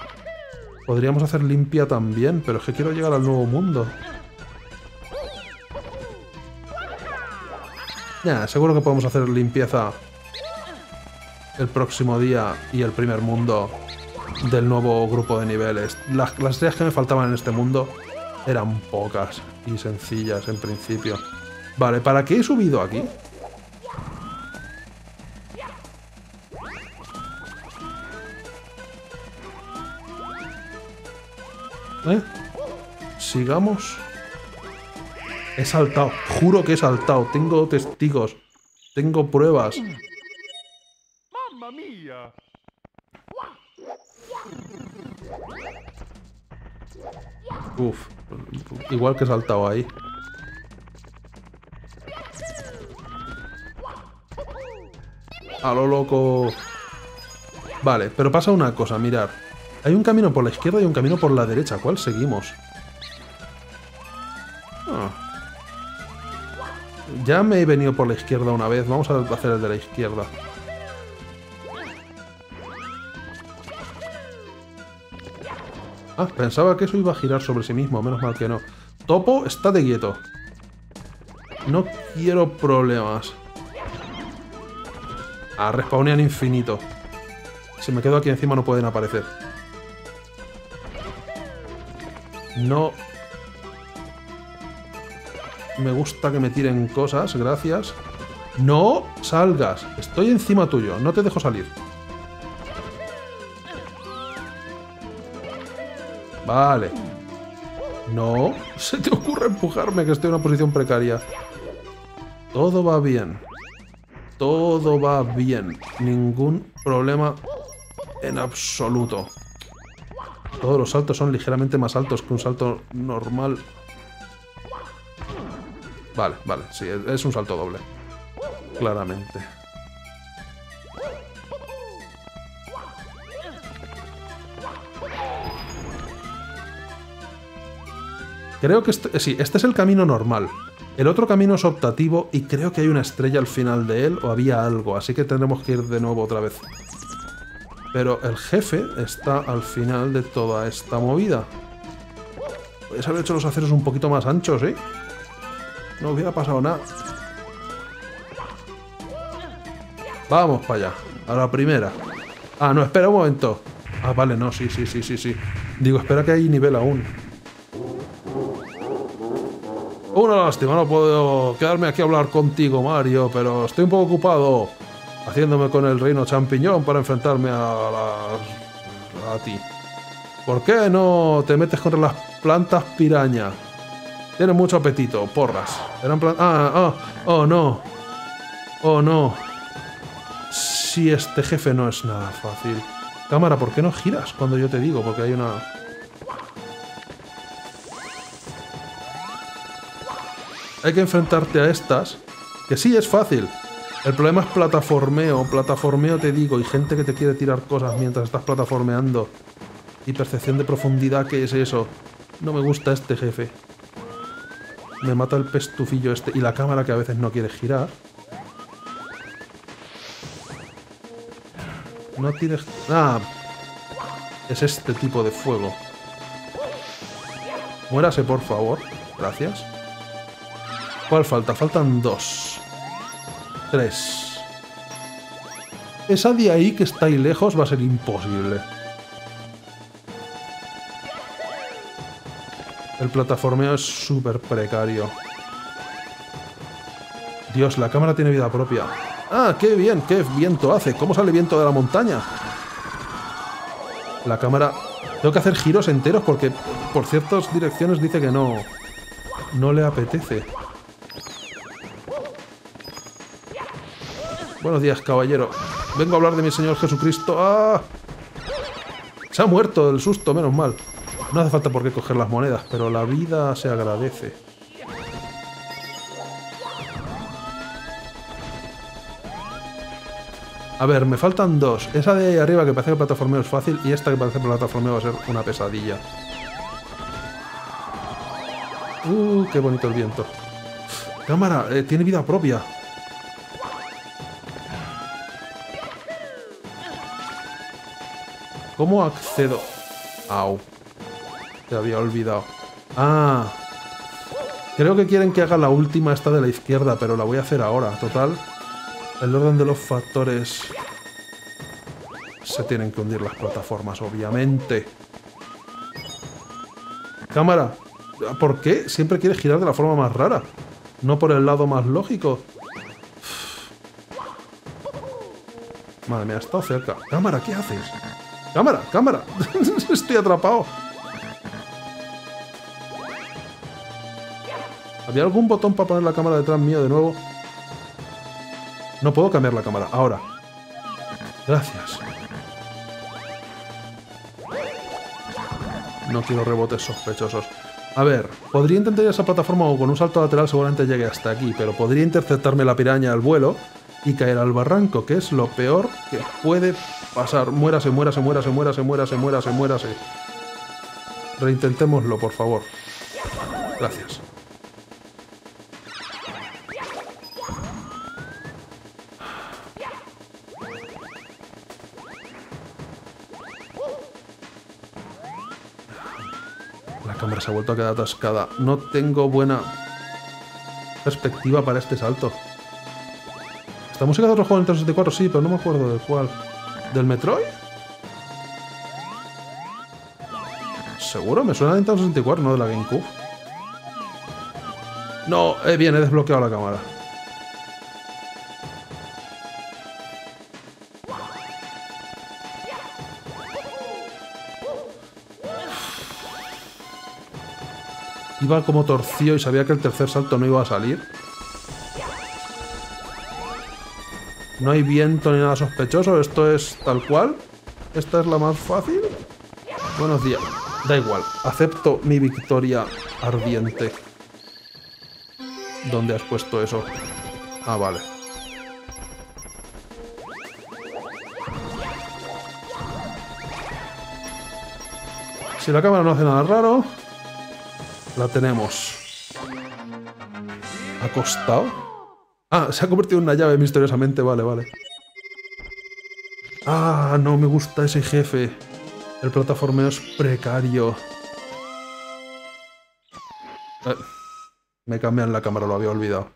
Podríamos hacer limpia también, pero es que quiero llegar al nuevo mundo. Ya, seguro que podemos hacer limpieza el próximo día y el primer mundo... del nuevo grupo de niveles. Las, las estrellas que me faltaban en este mundo eran pocas y sencillas en principio. Vale, ¿para qué he subido aquí? ¿Eh? Sigamos. He saltado. Juro que he saltado. Tengo testigos. Tengo pruebas. ¡Mamma mía! Uf, igual que he saltado ahí. A lo loco. Vale, pero pasa una cosa, mirad. Hay un camino por la izquierda y un camino por la derecha. ¿Cuál seguimos? Ah. Ya me he venido por la izquierda una vez. Vamos a hacer el de la izquierda. Ah, pensaba que eso iba a girar sobre sí mismo, menos mal que no. Topo, estate quieto. No quiero problemas. Ah, respawnean infinito. Si me quedo aquí encima no pueden aparecer. No... Me gusta que me tiren cosas, gracias. ¡No salgas! Estoy encima tuyo, no te dejo salir. Vale. No. Se te ocurre empujarme, que estoy en una posición precaria. Todo va bien. Todo va bien. Ningún problema en absoluto. Todos los saltos son ligeramente más altos que un salto normal. Vale, vale. Sí, es un salto doble. Claramente. Creo que este, sí, este es el camino normal. El otro camino es optativo y creo que hay una estrella al final de él o había algo, así que tendremos que ir de nuevo otra vez. Pero el jefe está al final de toda esta movida. Podrías haber hecho los aceros un poquito más anchos, ¿eh? No hubiera pasado nada. Vamos para allá, a la primera. Ah, no, espera un momento. Ah, vale, no, sí, sí, sí, sí, sí. Digo, espera que hay nivel aún. Una lástima, no puedo quedarme aquí a hablar contigo, Mario, pero estoy un poco ocupado haciéndome con el reino champiñón para enfrentarme a, la... a ti. ¿Por qué no te metes contra las plantas piraña? Tienes mucho apetito, porras. Eran plan... Ah, ah, oh no. Oh no. Si este jefe no es nada fácil. Cámara, ¿por qué no giras cuando yo te digo? Porque hay una... Hay que enfrentarte a estas, que sí es fácil. El problema es plataformeo, plataformeo te digo, y gente que te quiere tirar cosas mientras estás plataformeando. Y percepción de profundidad, ¿qué es eso? No me gusta este jefe. Me mata el pestufillo este, y la cámara que a veces no quiere girar. No tienes... ¡Ah! Es este tipo de fuego. Muérase, por favor. Gracias. ¿Cuál falta? Faltan dos. Tres. Esa de ahí que está ahí lejos va a ser imposible. El plataformeo es súper precario. Dios, la cámara tiene vida propia. ¡Ah, qué bien! ¡Qué viento hace! ¿Cómo sale viento de la montaña? La cámara... Tengo que hacer giros enteros porque por ciertas direcciones dice que no... No le apetece. Buenos días, caballero. Vengo a hablar de mi Señor Jesucristo. ¡Ah! Se ha muerto del susto, menos mal. No hace falta por qué coger las monedas, pero la vida se agradece. A ver, me faltan dos. Esa de ahí arriba que parece que el plataformeo es fácil y esta que parece que el plataformeo va a ser una pesadilla. ¡Uh! ¡Qué bonito el viento! Cámara, eh, tiene vida propia. ¿Cómo accedo? Au. Te había olvidado. Ah. Creo que quieren que haga la última esta de la izquierda, pero la voy a hacer ahora. Total. El orden de los factores... Se tienen que hundir las plataformas, obviamente. Cámara. ¿Por qué? Siempre quieres girar de la forma más rara. No por el lado más lógico. Uf. Madre mía, ha estado cerca. Cámara, ¿qué haces? ¡Cámara! ¡Cámara! ¡Estoy atrapado! ¿Había algún botón para poner la cámara detrás mío de nuevo? No puedo cambiar la cámara. Ahora. Gracias. No quiero rebotes sospechosos. A ver, podría intentar esa plataforma o con un salto lateral seguramente llegue hasta aquí, pero podría interceptarme la piraña al vuelo y caer al barranco, que es lo peor que puede pasar. Muérase, muérase, muérase, muérase, muérase, muérase, muérase. Reintentémoslo, por favor. Gracias. La cámara se ha vuelto a quedar atascada. No tengo buena perspectiva para este salto. ¿La música de otro juego en Nintendo sesenta y cuatro? Sí, pero no me acuerdo de cuál. ¿Del Metroid? ¿Seguro? Me suena de Nintendo sesenta y cuatro, no de la GameCube. No, eh, bien, he desbloqueado la cámara. Iba como torcido y sabía que el tercer salto no iba a salir. No hay viento ni nada sospechoso, esto es tal cual. Esta es la más fácil. Buenos días. Da igual, acepto mi victoria ardiente. ¿Dónde has puesto eso? Ah, vale. Si la cámara no hace nada raro, la tenemos. ¿Acostado? Ah, se ha convertido en una llave misteriosamente. Vale, vale. Ah, no me gusta ese jefe. El plataformeo es precario. Eh, me cambian la cámara, lo había olvidado.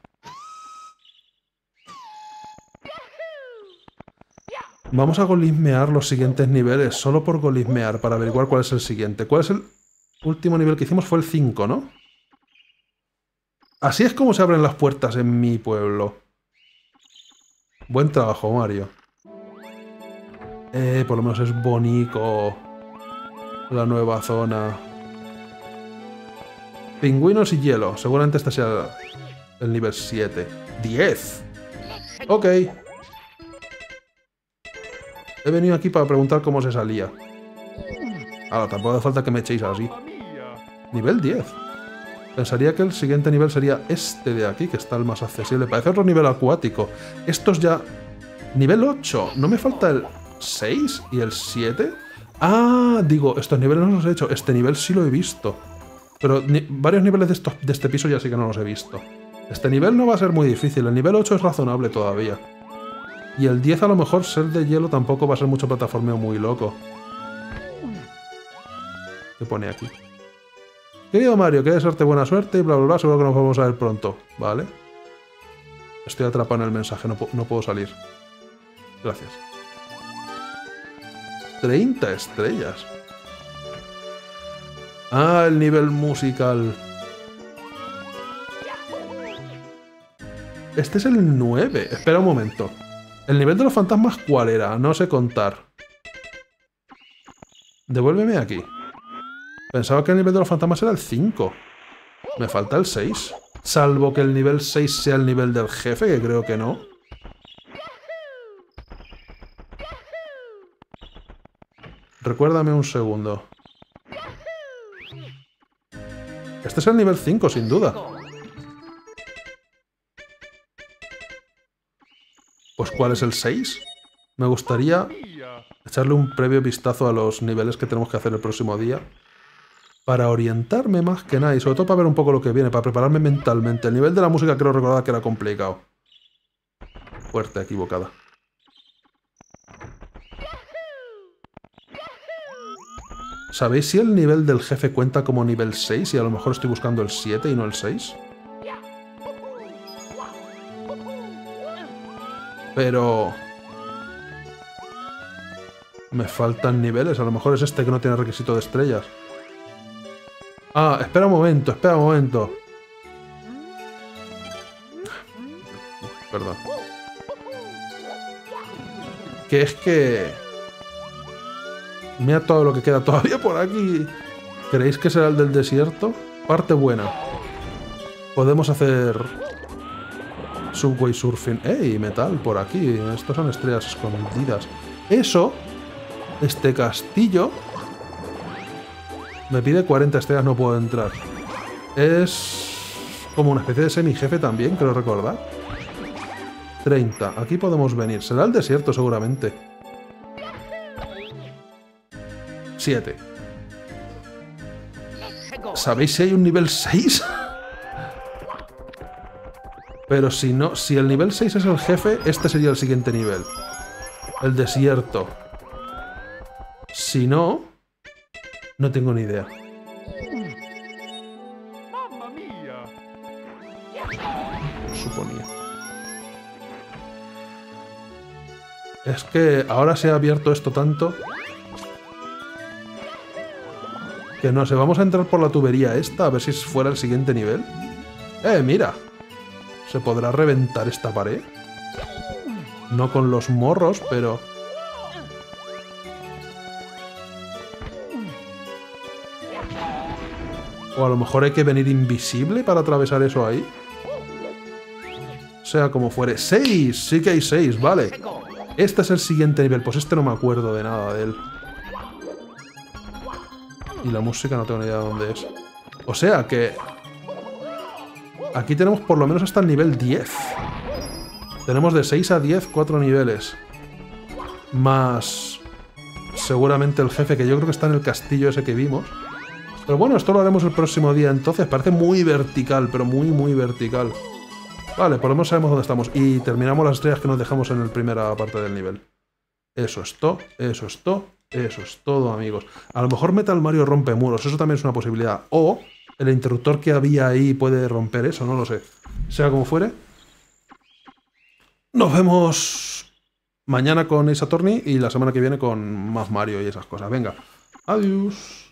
Vamos a golismear los siguientes niveles, solo por golismear, para averiguar cuál es el siguiente. ¿Cuál es el último nivel que hicimos? Fue el cinco, ¿no? Así es como se abren las puertas en mi pueblo. Buen trabajo, Mario. Eh, por lo menos es bonito. La nueva zona. Pingüinos y hielo. Seguramente este sea el nivel siete. ¡diez! Ok. He venido aquí para preguntar cómo se salía. Ahora, tampoco hace falta que me echéis así. Nivel diez. Pensaría que el siguiente nivel sería este de aquí, que está el más accesible. Parece otro nivel acuático. Estos ya... Nivel ocho. ¿No me falta el seis y el siete? Ah, digo, estos niveles no los he hecho. Este nivel sí lo he visto. Pero ni varios niveles de, estos, de este piso ya sí que no los he visto. Este nivel no va a ser muy difícil. El nivel ocho es razonable todavía. Y el diez a lo mejor, ser de hielo, tampoco va a ser mucho plataformeo muy loco. ¿Qué pone aquí? Querido Mario, que desearte buena suerte y bla bla bla, seguro que nos vamos a ver pronto, ¿vale? Estoy atrapado en el mensaje, no, no puedo salir. Gracias. treinta estrellas. Ah, el nivel musical. Este es el nueve. Espera un momento. ¿El nivel de los fantasmas cuál era? No sé contar. Devuélveme aquí. Pensaba que el nivel de los fantasmas era el cinco. Me falta el seis. Salvo que el nivel seis sea el nivel del jefe, que creo que no. Recuérdame un segundo. Este es el nivel cinco, sin duda. Pues ¿cuál es el seis? Me gustaría echarle un previo vistazo a los niveles que tenemos que hacer el próximo día. Para orientarme más que nada y sobre todo para ver un poco lo que viene, para prepararme mentalmente. El nivel de la música creo recordar que era complicado. Puerta equivocada. ¿Sabéis si el nivel del jefe cuenta como nivel seis y a lo mejor estoy buscando el siete y no el seis? Pero... me faltan niveles, a lo mejor es este que no tiene requisito de estrellas. Ah, espera un momento, espera un momento. Perdón. Que es que... mira todo lo que queda todavía por aquí. ¿Creéis que será el del desierto? Parte buena. Podemos hacer... subway surfing. ¡Ey, metal! Por aquí. Estos son estrellas escondidas. Eso... este castillo... me pide cuarenta estrellas, no puedo entrar. Es... como una especie de semi-jefe también, creo recordar. treinta. Aquí podemos venir. Será el desierto, seguramente. siete. ¿Sabéis si hay un nivel seis? Pero si no... si el nivel seis es el jefe, este sería el siguiente nivel. El desierto. Si no... no tengo ni idea. Suponía. Es que ahora se ha abierto esto tanto... que no sé, vamos a entrar por la tubería esta, a ver si fuera el siguiente nivel. ¡Eh, mira! ¿Se podrá reventar esta pared? No con los morros, pero... o a lo mejor hay que venir invisible para atravesar eso ahí. Sea como fuere. ¡seis! Sí que hay seis, vale. Este es el siguiente nivel. Pues este no me acuerdo de nada de él. Y la música no tengo ni idea de dónde es. O sea que... aquí tenemos por lo menos hasta el nivel diez. Tenemos de seis a diez, cuatro niveles. Más... seguramente el jefe, que yo creo que está en el castillo ese que vimos. Pero bueno, esto lo haremos el próximo día, entonces. Parece muy vertical, pero muy, muy vertical. Vale, por lo menos sabemos dónde estamos. Y terminamos las estrellas que nos dejamos en la primera parte del nivel. Eso es todo, eso es todo, eso es todo, amigos. A lo mejor Metal Mario rompe muros, eso también es una posibilidad. O el interruptor que había ahí puede romper eso, no lo sé. Sea como fuere. Nos vemos mañana con Ace Attorney y la semana que viene con más Mario y esas cosas. Venga, adiós.